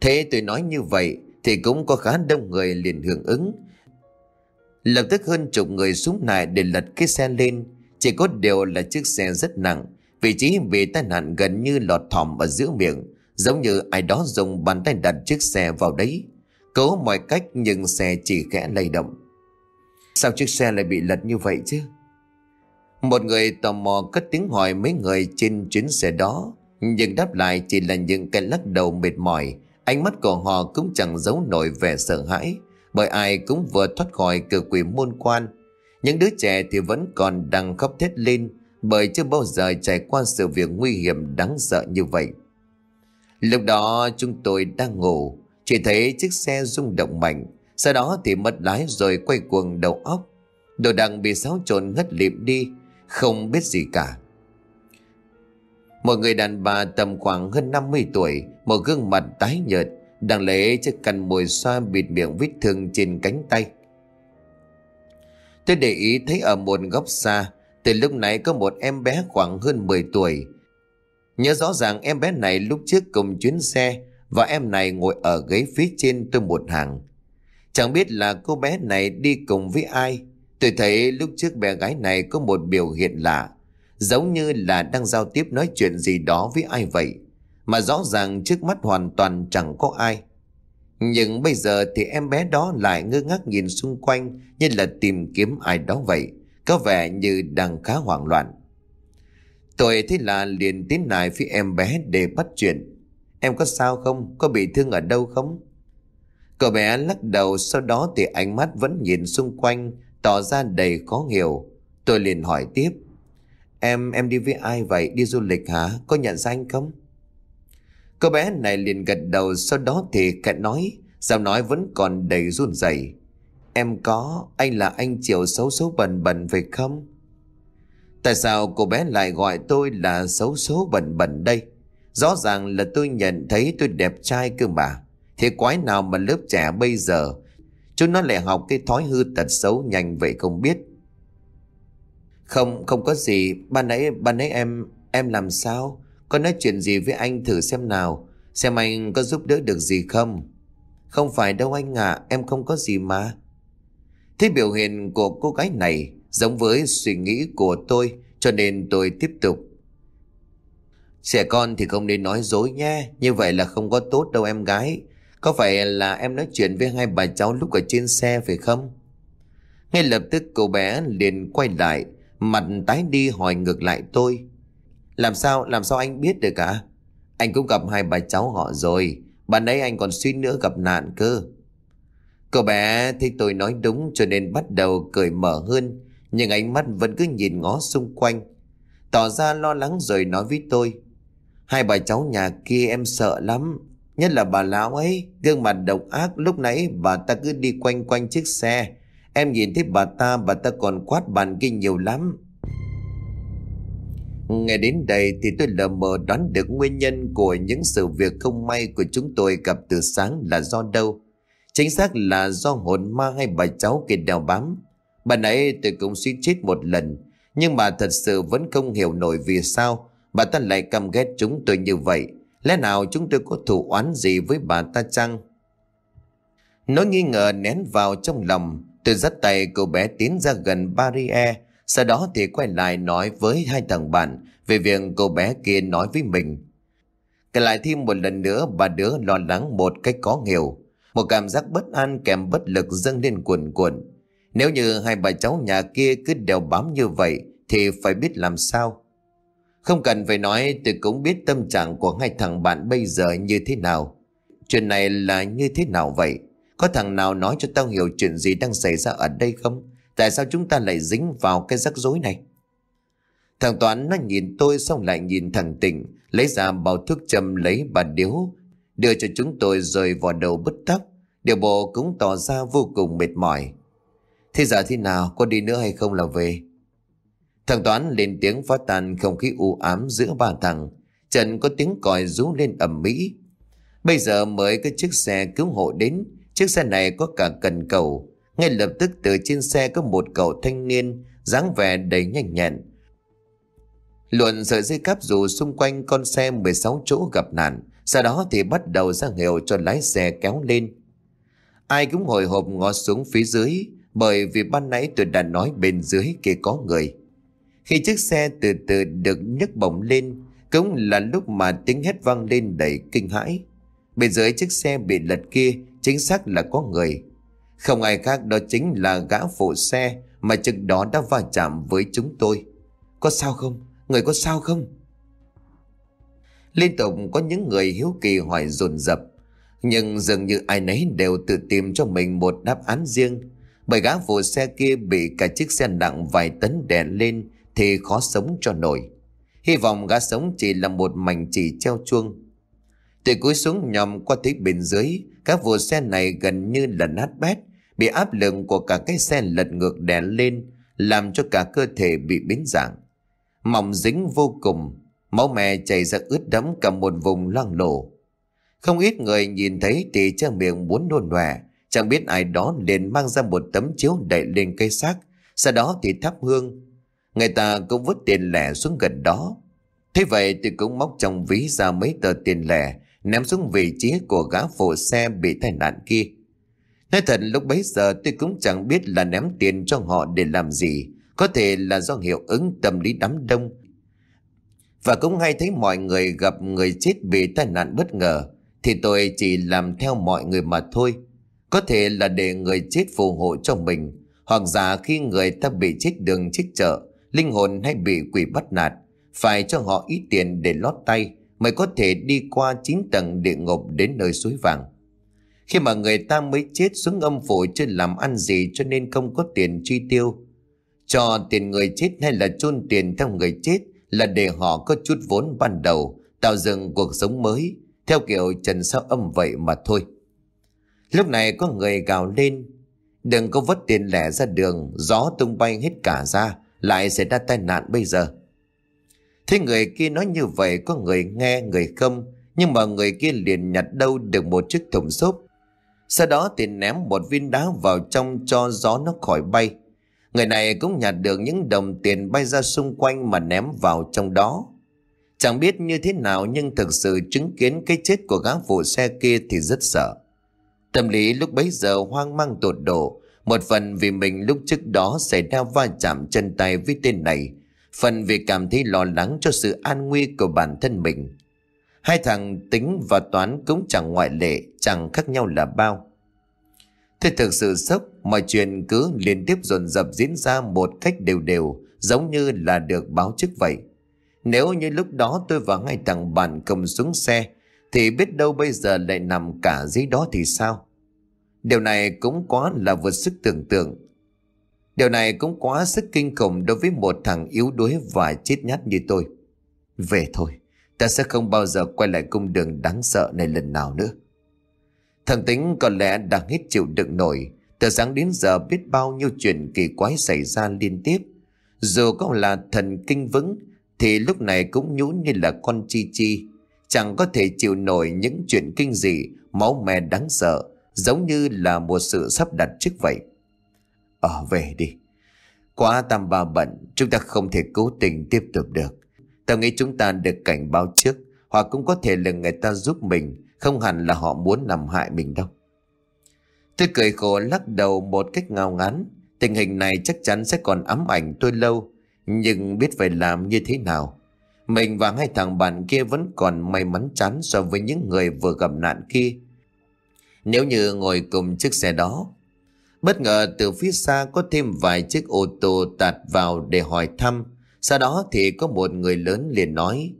Thế tôi nói như vậy thì cũng có khá đông người liền hưởng ứng. Lập tức hơn chục người xuống lại để lật cái xe lên. Chỉ có điều là chiếc xe rất nặng, vị trí bị tai nạn gần như lọt thỏm ở giữa miệng, giống như ai đó dùng bàn tay đặt chiếc xe vào đấy. Cố mọi cách nhưng xe chỉ khẽ lay động. Sao chiếc xe lại bị lật như vậy chứ? Một người tò mò cất tiếng hỏi mấy người trên chuyến xe đó, nhưng đáp lại chỉ là những cái lắc đầu mệt mỏi. Ánh mắt của họ cũng chẳng giấu nổi vẻ sợ hãi, bởi ai cũng vừa thoát khỏi cửa quỷ môn quan. Những đứa trẻ thì vẫn còn đang khóc thét lên, bởi chưa bao giờ trải qua sự việc nguy hiểm đáng sợ như vậy. Lúc đó chúng tôi đang ngủ, chỉ thấy chiếc xe rung động mạnh, sau đó thì mất lái rồi quay cuồng đầu óc. Đồ đạc bị xáo trộn ngất lịm đi, không biết gì cả. Một người đàn bà tầm khoảng hơn 50 tuổi, một gương mặt tái nhợt, đang lấy chiếc khăn mồi xoa bịt miệng vết thương trên cánh tay. Tôi để ý thấy ở một góc xa, từ lúc nãy có một em bé khoảng hơn 10 tuổi. Nhớ rõ ràng em bé này lúc trước cùng chuyến xe, và em này ngồi ở ghế phía trên tôi một hàng. Chẳng biết là cô bé này đi cùng với ai. Tôi thấy lúc trước bé gái này có một biểu hiện lạ, giống như là đang giao tiếp nói chuyện gì đó với ai vậy, mà rõ ràng trước mắt hoàn toàn chẳng có ai. Nhưng bây giờ thì em bé đó lại ngơ ngác nhìn xung quanh như là tìm kiếm ai đó vậy, có vẻ như đang khá hoảng loạn. Tôi thấy là liền tiến lại phía em bé để bắt chuyện. Em có sao không? Có bị thương ở đâu không? Cậu bé lắc đầu, sau đó thì ánh mắt vẫn nhìn xung quanh, tỏ ra đầy khó hiểu. Tôi liền hỏi tiếp. Em đi với ai vậy? Đi du lịch hả? Có nhận ra anh không? Cô bé này liền gật đầu, sau đó thì khẽ nói, giọng nói vẫn còn đầy run rẩy. Em có, anh là anh Triệu xấu bẩn phải không? Tại sao cô bé lại gọi tôi là xấu bẩn đây? Rõ ràng là tôi nhận thấy tôi đẹp trai cơ mà. Thế quái nào mà lớp trẻ bây giờ chúng nó lại học cái thói hư tật xấu nhanh vậy không biết. Không có gì. Ban nãy em làm sao? Có nói chuyện gì với anh thử xem nào, xem anh có giúp đỡ được gì không? Không phải đâu anh ạ, em không có gì mà. Thế biểu hiện của cô gái này giống với suy nghĩ của tôi, cho nên tôi tiếp tục. Trẻ con thì không nên nói dối nhé, như vậy là không có tốt đâu em gái. Có phải là em nói chuyện với hai bà cháu lúc ở trên xe phải không? Ngay lập tức cô bé liền quay lại, mặt tái đi hỏi ngược lại tôi. Làm sao anh biết được cả? Anh cũng gặp hai bà cháu họ rồi, bạn ấy anh còn suýt nữa gặp nạn cơ. Cô bé thấy tôi nói đúng cho nên bắt đầu cười mở hơn, nhưng ánh mắt vẫn cứ nhìn ngó xung quanh. tỏ ra lo lắng rồi nói với tôi: hai bà cháu nhà kia em sợ lắm, nhất là bà lão ấy, gương mặt độc ác. Lúc nãy bà ta cứ đi quanh quanh chiếc xe, em nhìn thấy bà ta còn quát bàn kia nhiều lắm. Nghe đến đây thì tôi lờ mờ đoán được nguyên nhân của những sự việc không may của chúng tôi gặp từ sáng là do đâu. Chính xác là do hồn ma hay bà cháu kia đeo bám. Bà nãy tôi cũng suýt chết một lần, nhưng mà thật sự vẫn không hiểu nổi vì sao bà ta lại căm ghét chúng tôi như vậy. Lẽ nào chúng tôi có thù oán gì với bà ta chăng? Nỗi nghi ngờ nén vào trong lòng, tôi dắt tay cậu bé tiến ra gần barrier. Sau đó thì quay lại nói với hai thằng bạn về việc cô bé kia nói với mình. Kể lại thêm một lần nữa, bà đứa lo lắng một cách khó hiểu. Một cảm giác bất an kèm bất lực dâng lên cuồn cuộn. Nếu như hai bà cháu nhà kia cứ đeo bám như vậy thì phải biết làm sao. Không cần phải nói, tôi cũng biết tâm trạng của hai thằng bạn bây giờ như thế nào. Chuyện này là như thế nào vậy? Có thằng nào nói cho tao hiểu chuyện gì đang xảy ra ở đây không? Tại sao chúng ta lại dính vào cái rắc rối này? Thằng Toán nó nhìn tôi xong lại nhìn thằng Tịnh, lấy ra bao thuốc châm, lấy bà điếu đưa cho chúng tôi rồi vò đầu bứt tóc. Điều bộ cũng tỏ ra vô cùng mệt mỏi. Thế giờ thế nào, có đi nữa hay không là về? Thằng Toán lên tiếng phá tan không khí u ám giữa ba thằng. Trần có tiếng còi rú lên ầm ĩ. Bây giờ mới cái chiếc xe cứu hộ đến. Chiếc xe này có cả cần cầu. Ngay lập tức từ trên xe có một cậu thanh niên dáng vẻ đầy nhanh nhẹn, luồn sợi dây cáp dù xung quanh con xe 16 chỗ gặp nạn. Sau đó thì bắt đầu ra hiệu cho lái xe kéo lên. Ai cũng hồi hộp ngó xuống phía dưới, bởi vì ban nãy tôi đã nói bên dưới kia có người. Khi chiếc xe từ từ được nhấc bổng lên cũng là lúc mà tiếng hét vang lên đầy kinh hãi. Bên dưới chiếc xe bị lật kia chính xác là có người. Không ai khác đó chính là gã phụ xe mà trực đó đã va chạm với chúng tôi. Có sao không? Người có sao không? Liên tục có những người hiếu kỳ hỏi dồn dập, nhưng dường như ai nấy đều tự tìm cho mình một đáp án riêng. Bởi gã phụ xe kia bị cả chiếc xe nặng vài tấn đè lên thì khó sống cho nổi. Hy vọng gã sống chỉ là một mảnh chỉ treo chuông. Tôi cúi xuống nhòm qua thấy bên dưới, các vụ xe này gần như là nát bét, bị áp lực của cả cái xe lật ngược đè lên, làm cho cả cơ thể bị biến dạng. Mỏng dính vô cùng, máu me chảy ra ướt đẫm cả một vùng loang lổ. Không ít người nhìn thấy thì che miệng muốn nôn nọe, chẳng biết ai đó liền mang ra một tấm chiếu đậy lên cây xác, sau đó thì thắp hương. Người ta cũng vứt tiền lẻ xuống gần đó. Thế vậy tôi cũng móc trong ví ra mấy tờ tiền lẻ, ném xuống vị trí của gã phụ xe bị tai nạn kia. Nói thật lúc bấy giờ tôi cũng chẳng biết là ném tiền cho họ để làm gì. Có thể là do hiệu ứng tâm lý đám đông. Và cũng hay thấy mọi người gặp người chết bị tai nạn bất ngờ thì tôi chỉ làm theo mọi người mà thôi. Có thể là để người chết phù hộ cho mình, hoặc giả khi người ta bị chết đường chết chợ, linh hồn hay bị quỷ bắt nạt, phải cho họ ít tiền để lót tay mới có thể đi qua 9 tầng địa ngục đến nơi suối vàng. Khi mà người ta mới chết xuống âm phủ chưa làm ăn gì cho nên không có tiền chi tiêu. Cho tiền người chết hay là chôn tiền theo người chết là để họ có chút vốn ban đầu, tạo dựng cuộc sống mới theo kiểu trần sao âm vậy mà thôi. Lúc này có người gào lên: đừng có vứt tiền lẻ ra đường, gió tung bay hết cả ra, lại xảy ra tai nạn bây giờ. Thế người kia nói như vậy, có người nghe người không, nhưng mà người kia liền nhặt đâu được một chiếc thùng xốp. Sau đó thì ném một viên đá vào trong cho gió nó khỏi bay. Người này cũng nhặt được những đồng tiền bay ra xung quanh mà ném vào trong đó. Chẳng biết như thế nào nhưng thực sự chứng kiến cái chết của gã phụ xe kia thì rất sợ. Tâm lý lúc bấy giờ hoang mang tột độ, một phần vì mình lúc trước đó xảy ra va chạm chân tay với tên này, phần vì cảm thấy lo lắng cho sự an nguy của bản thân mình. Hai thằng Tính và Toán cũng chẳng ngoại lệ, chẳng khác nhau là bao. Thế thực sự sốc, mọi chuyện cứ liên tiếp dồn dập diễn ra một cách đều đều, giống như là được báo trước vậy. Nếu như lúc đó tôi và hai thằng bạn cầm xuống xe, thì biết đâu bây giờ lại nằm cả dưới đó thì sao? Điều này cũng quá là vượt sức tưởng tượng. Điều này cũng quá sức kinh khủng đối với một thằng yếu đuối và chết nhát như tôi. Về thôi, ta sẽ không bao giờ quay lại cung đường đáng sợ này lần nào nữa. Thằng Tính có lẽ đã hết chịu đựng nổi. Từ sáng đến giờ biết bao nhiêu chuyện kỳ quái xảy ra liên tiếp. Dù có là thần kinh vững thì lúc này cũng nhũn như là con chi chi, chẳng có thể chịu nổi những chuyện kinh dị máu me đáng sợ, giống như là một sự sắp đặt trước vậy. Về đi, quá tam ba bận, chúng ta không thể cố tình tiếp tục được. Tao nghĩ chúng ta được cảnh báo trước, họ cũng có thể là người ta giúp mình, không hẳn là họ muốn làm hại mình đâu. Tôi cười khổ lắc đầu một cách ngao ngán. Tình hình này chắc chắn sẽ còn ám ảnh tôi lâu, nhưng biết phải làm như thế nào. Mình và hai thằng bạn kia vẫn còn may mắn chán so với những người vừa gặp nạn kia. Nếu như ngồi cùng chiếc xe đó. Bất ngờ từ phía xa có thêm vài chiếc ô tô tạt vào để hỏi thăm. Sau đó thì có một người lớn liền nói: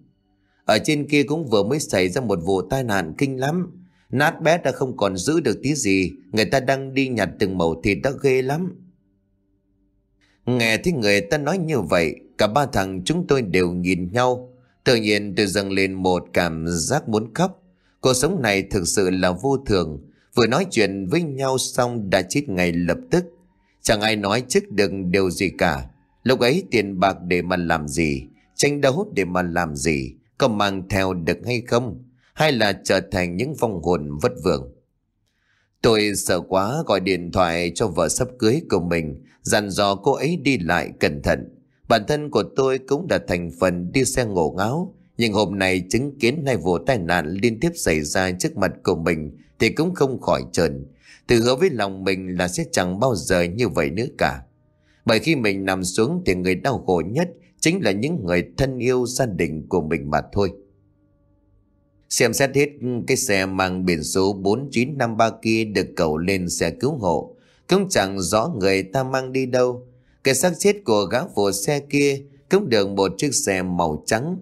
ở trên kia cũng vừa mới xảy ra một vụ tai nạn kinh lắm. Nát bé đã không còn giữ được tí gì. Người ta đang đi nhặt từng mẩu thịt đã ghê lắm. Nghe thấy người ta nói như vậy, cả ba thằng chúng tôi đều nhìn nhau. Tự nhiên tôi dâng lên một cảm giác muốn khóc. Cuộc sống này thực sự là vô thường. Vừa nói chuyện với nhau xong đã chết ngay lập tức. Chẳng ai nói trước được điều gì cả. Lúc ấy tiền bạc để mà làm gì, tranh đấu để mà làm gì, có mang theo được hay không, hay là trở thành những vong hồn vất vưởng. Tôi sợ quá, gọi điện thoại cho vợ sắp cưới của mình, dặn dò cô ấy đi lại cẩn thận. Bản thân của tôi cũng đã thành phần đi xe ngổ ngáo, nhưng hôm nay chứng kiến hai vụ tai nạn liên tiếp xảy ra trước mặt của mình thì cũng không khỏi trợn. Tự hứa với lòng mình là sẽ chẳng bao giờ như vậy nữa cả. Bởi khi mình nằm xuống thì người đau khổ nhất chính là những người thân yêu gia đình của mình mà thôi. Xem xét hết, cái xe mang biển số 4953 kia được cẩu lên xe cứu hộ. Cũng chẳng rõ người ta mang đi đâu. Cái xác chết của gã vô xe kia cũng được một chiếc xe màu trắng,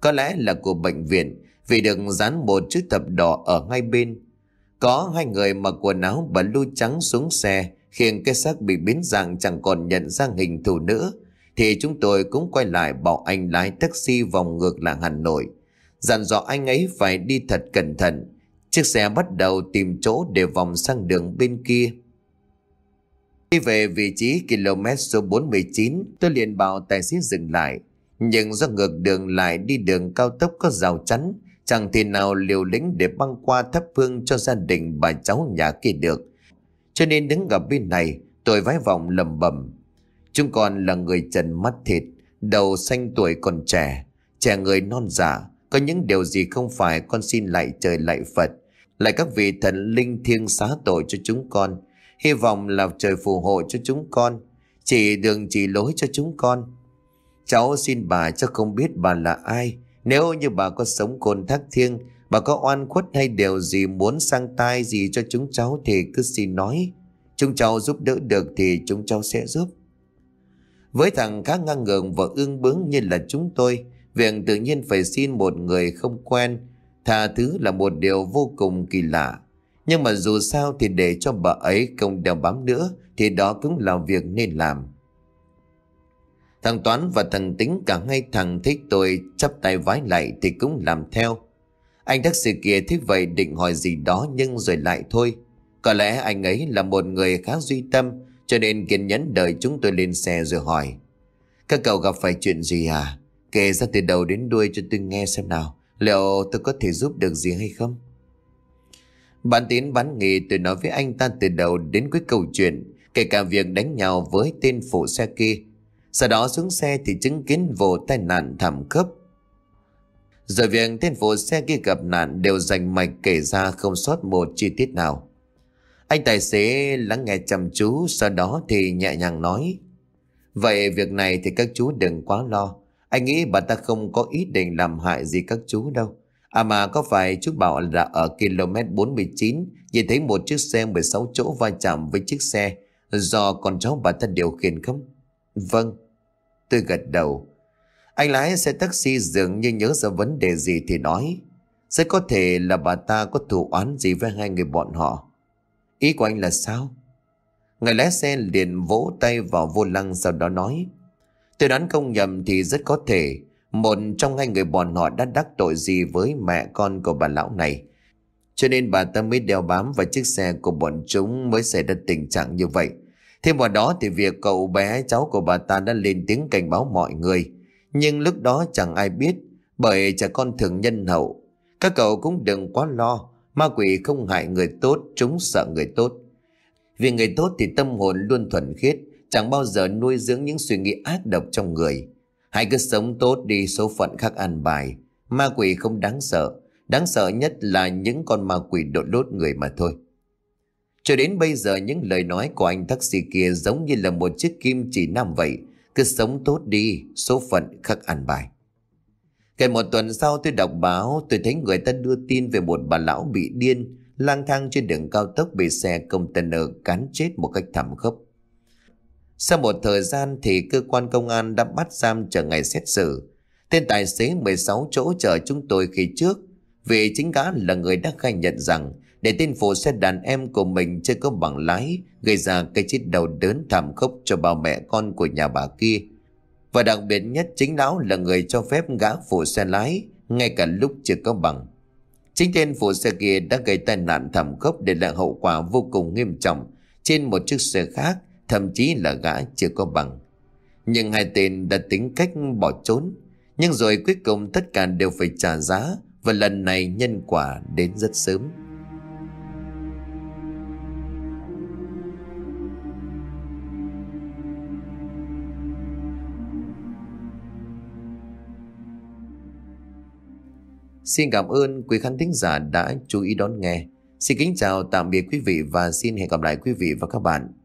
có lẽ là của bệnh viện, vì được dán một chữ thập đỏ ở hai bên. Có hai người mặc quần áo và blue trắng xuống xe, khiến cái xác bị biến dạng chẳng còn nhận ra hình thù nữa. Thì chúng tôi cũng quay lại bảo anh lái taxi vòng ngược lại Hà Nội, dặn dò anh ấy phải đi thật cẩn thận. Chiếc xe bắt đầu tìm chỗ để vòng sang đường bên kia. Khi về vị trí km số 49, tôi liền bảo tài xế dừng lại. Nhưng do ngược đường lại đi đường cao tốc có rào chắn, chẳng thể nào liều lĩnh để băng qua thắp hương cho gia đình bà cháu nhà kia được. Cho nên đứng ở bên này, tôi vái vọng lẩm bẩm: chúng con là người trần mắt thịt, đầu xanh tuổi còn trẻ, trẻ người non dạ. Có những điều gì không phải con xin lạy trời lạy Phật, lạy các vị thần linh thiêng xá tội cho chúng con. Hy vọng là trời phù hộ cho chúng con, chỉ đường chỉ lối cho chúng con. Cháu xin bà cho không biết bà là ai. Nếu như bà có sống côn thác thiêng, bà có oan khuất hay điều gì muốn sang tai gì cho chúng cháu thì cứ xin nói. Chúng cháu giúp đỡ được thì chúng cháu sẽ giúp. Với thằng khá ngang ngược và ương bướng như là chúng tôi, việc tự nhiên phải xin một người không quen tha thứ là một điều vô cùng kỳ lạ. Nhưng mà dù sao thì để cho bà ấy không đeo bám nữa thì đó cũng là việc nên làm. Thằng Toán và thằng Tính, cả hai thằng thích tôi chắp tay vái lại thì cũng làm theo. Anh taxi kia thích vậy định hỏi gì đó nhưng rồi lại thôi. Có lẽ anh ấy là một người khá duy tâm, cho nên kiên nhẫn đợi chúng tôi lên xe rồi hỏi: các cậu gặp phải chuyện gì à? Kể ra từ đầu đến đuôi cho tôi nghe xem nào, liệu tôi có thể giúp được gì hay không? Bán tín bán nghi, tôi nói với anh ta từ đầu đến cuối câu chuyện, kể cả việc đánh nhau với tên phụ xe kia. Sau đó xuống xe thì chứng kiến vụ tai nạn thảm khốc, rồi việc tên phụ xe kia gặp nạn đều rành mạch kể ra không sót một chi tiết nào. Anh tài xế lắng nghe chăm chú, sau đó thì nhẹ nhàng nói: vậy việc này thì các chú đừng quá lo. Anh nghĩ bà ta không có ý định làm hại gì các chú đâu. À mà có phải chú bảo là ở km 49 nhìn thấy một chiếc xe 16 chỗ va chạm với chiếc xe do con cháu bà ta điều khiển không? Vâng, tôi gật đầu. Anh lái xe taxi dường như nhớ ra vấn đề gì thì nói: sẽ có thể là bà ta có thù oán gì với hai người bọn họ. Ý của anh là sao? Người lái xe liền vỗ tay vào vô lăng, sau đó nói: Tôi đoán không nhầm thì rất có thể một trong hai người bọn họ đã đắc tội gì với mẹ con của bà lão này, cho nên bà ta mới đeo bám vào chiếc xe của bọn chúng, mới xảy ra tình trạng như vậy. Thêm vào đó thì việc cậu bé cháu của bà ta đã lên tiếng cảnh báo mọi người, nhưng lúc đó chẳng ai biết, bởi trẻ con thường nhân hậu. Các cậu cũng đừng quá lo, ma quỷ không hại người tốt, chúng sợ người tốt. Vì người tốt thì tâm hồn luôn thuần khiết, chẳng bao giờ nuôi dưỡng những suy nghĩ ác độc trong người. Hãy cứ sống tốt đi, số phận khác ăn bài. Ma quỷ không đáng sợ nhất là những con ma quỷ đột lốt người mà thôi. Cho đến bây giờ những lời nói của anh taxi kia giống như là một chiếc kim chỉ nam vậy. Cứ sống tốt đi, số phận khắc ăn bài. Gần một tuần sau tôi đọc báo, tôi thấy người ta đưa tin về một bà lão bị điên, lang thang trên đường cao tốc bị xe container cán chết một cách thảm khốc. Sau một thời gian thì cơ quan công an đã bắt giam chờ ngày xét xử. Tên tài xế 16 chỗ chở chúng tôi khi trước, vì chính gã là người đã khai nhận rằng để tên phụ xe đàn em của mình chưa có bằng lái, gây ra cái chết đau đớn thảm khốc cho bà mẹ con của nhà bà kia. Và đặc biệt nhất, chính lão là người cho phép gã phụ xe lái ngay cả lúc chưa có bằng. Chính tên phụ xe kia đã gây tai nạn thảm khốc, để lại hậu quả vô cùng nghiêm trọng trên một chiếc xe khác, thậm chí là gã chưa có bằng. Nhưng hai tên đã tính cách bỏ trốn, nhưng rồi cuối cùng tất cả đều phải trả giá, và lần này nhân quả đến rất sớm. Xin cảm ơn quý khán thính giả đã chú ý đón nghe. Xin kính chào tạm biệt quý vị và xin hẹn gặp lại quý vị và các bạn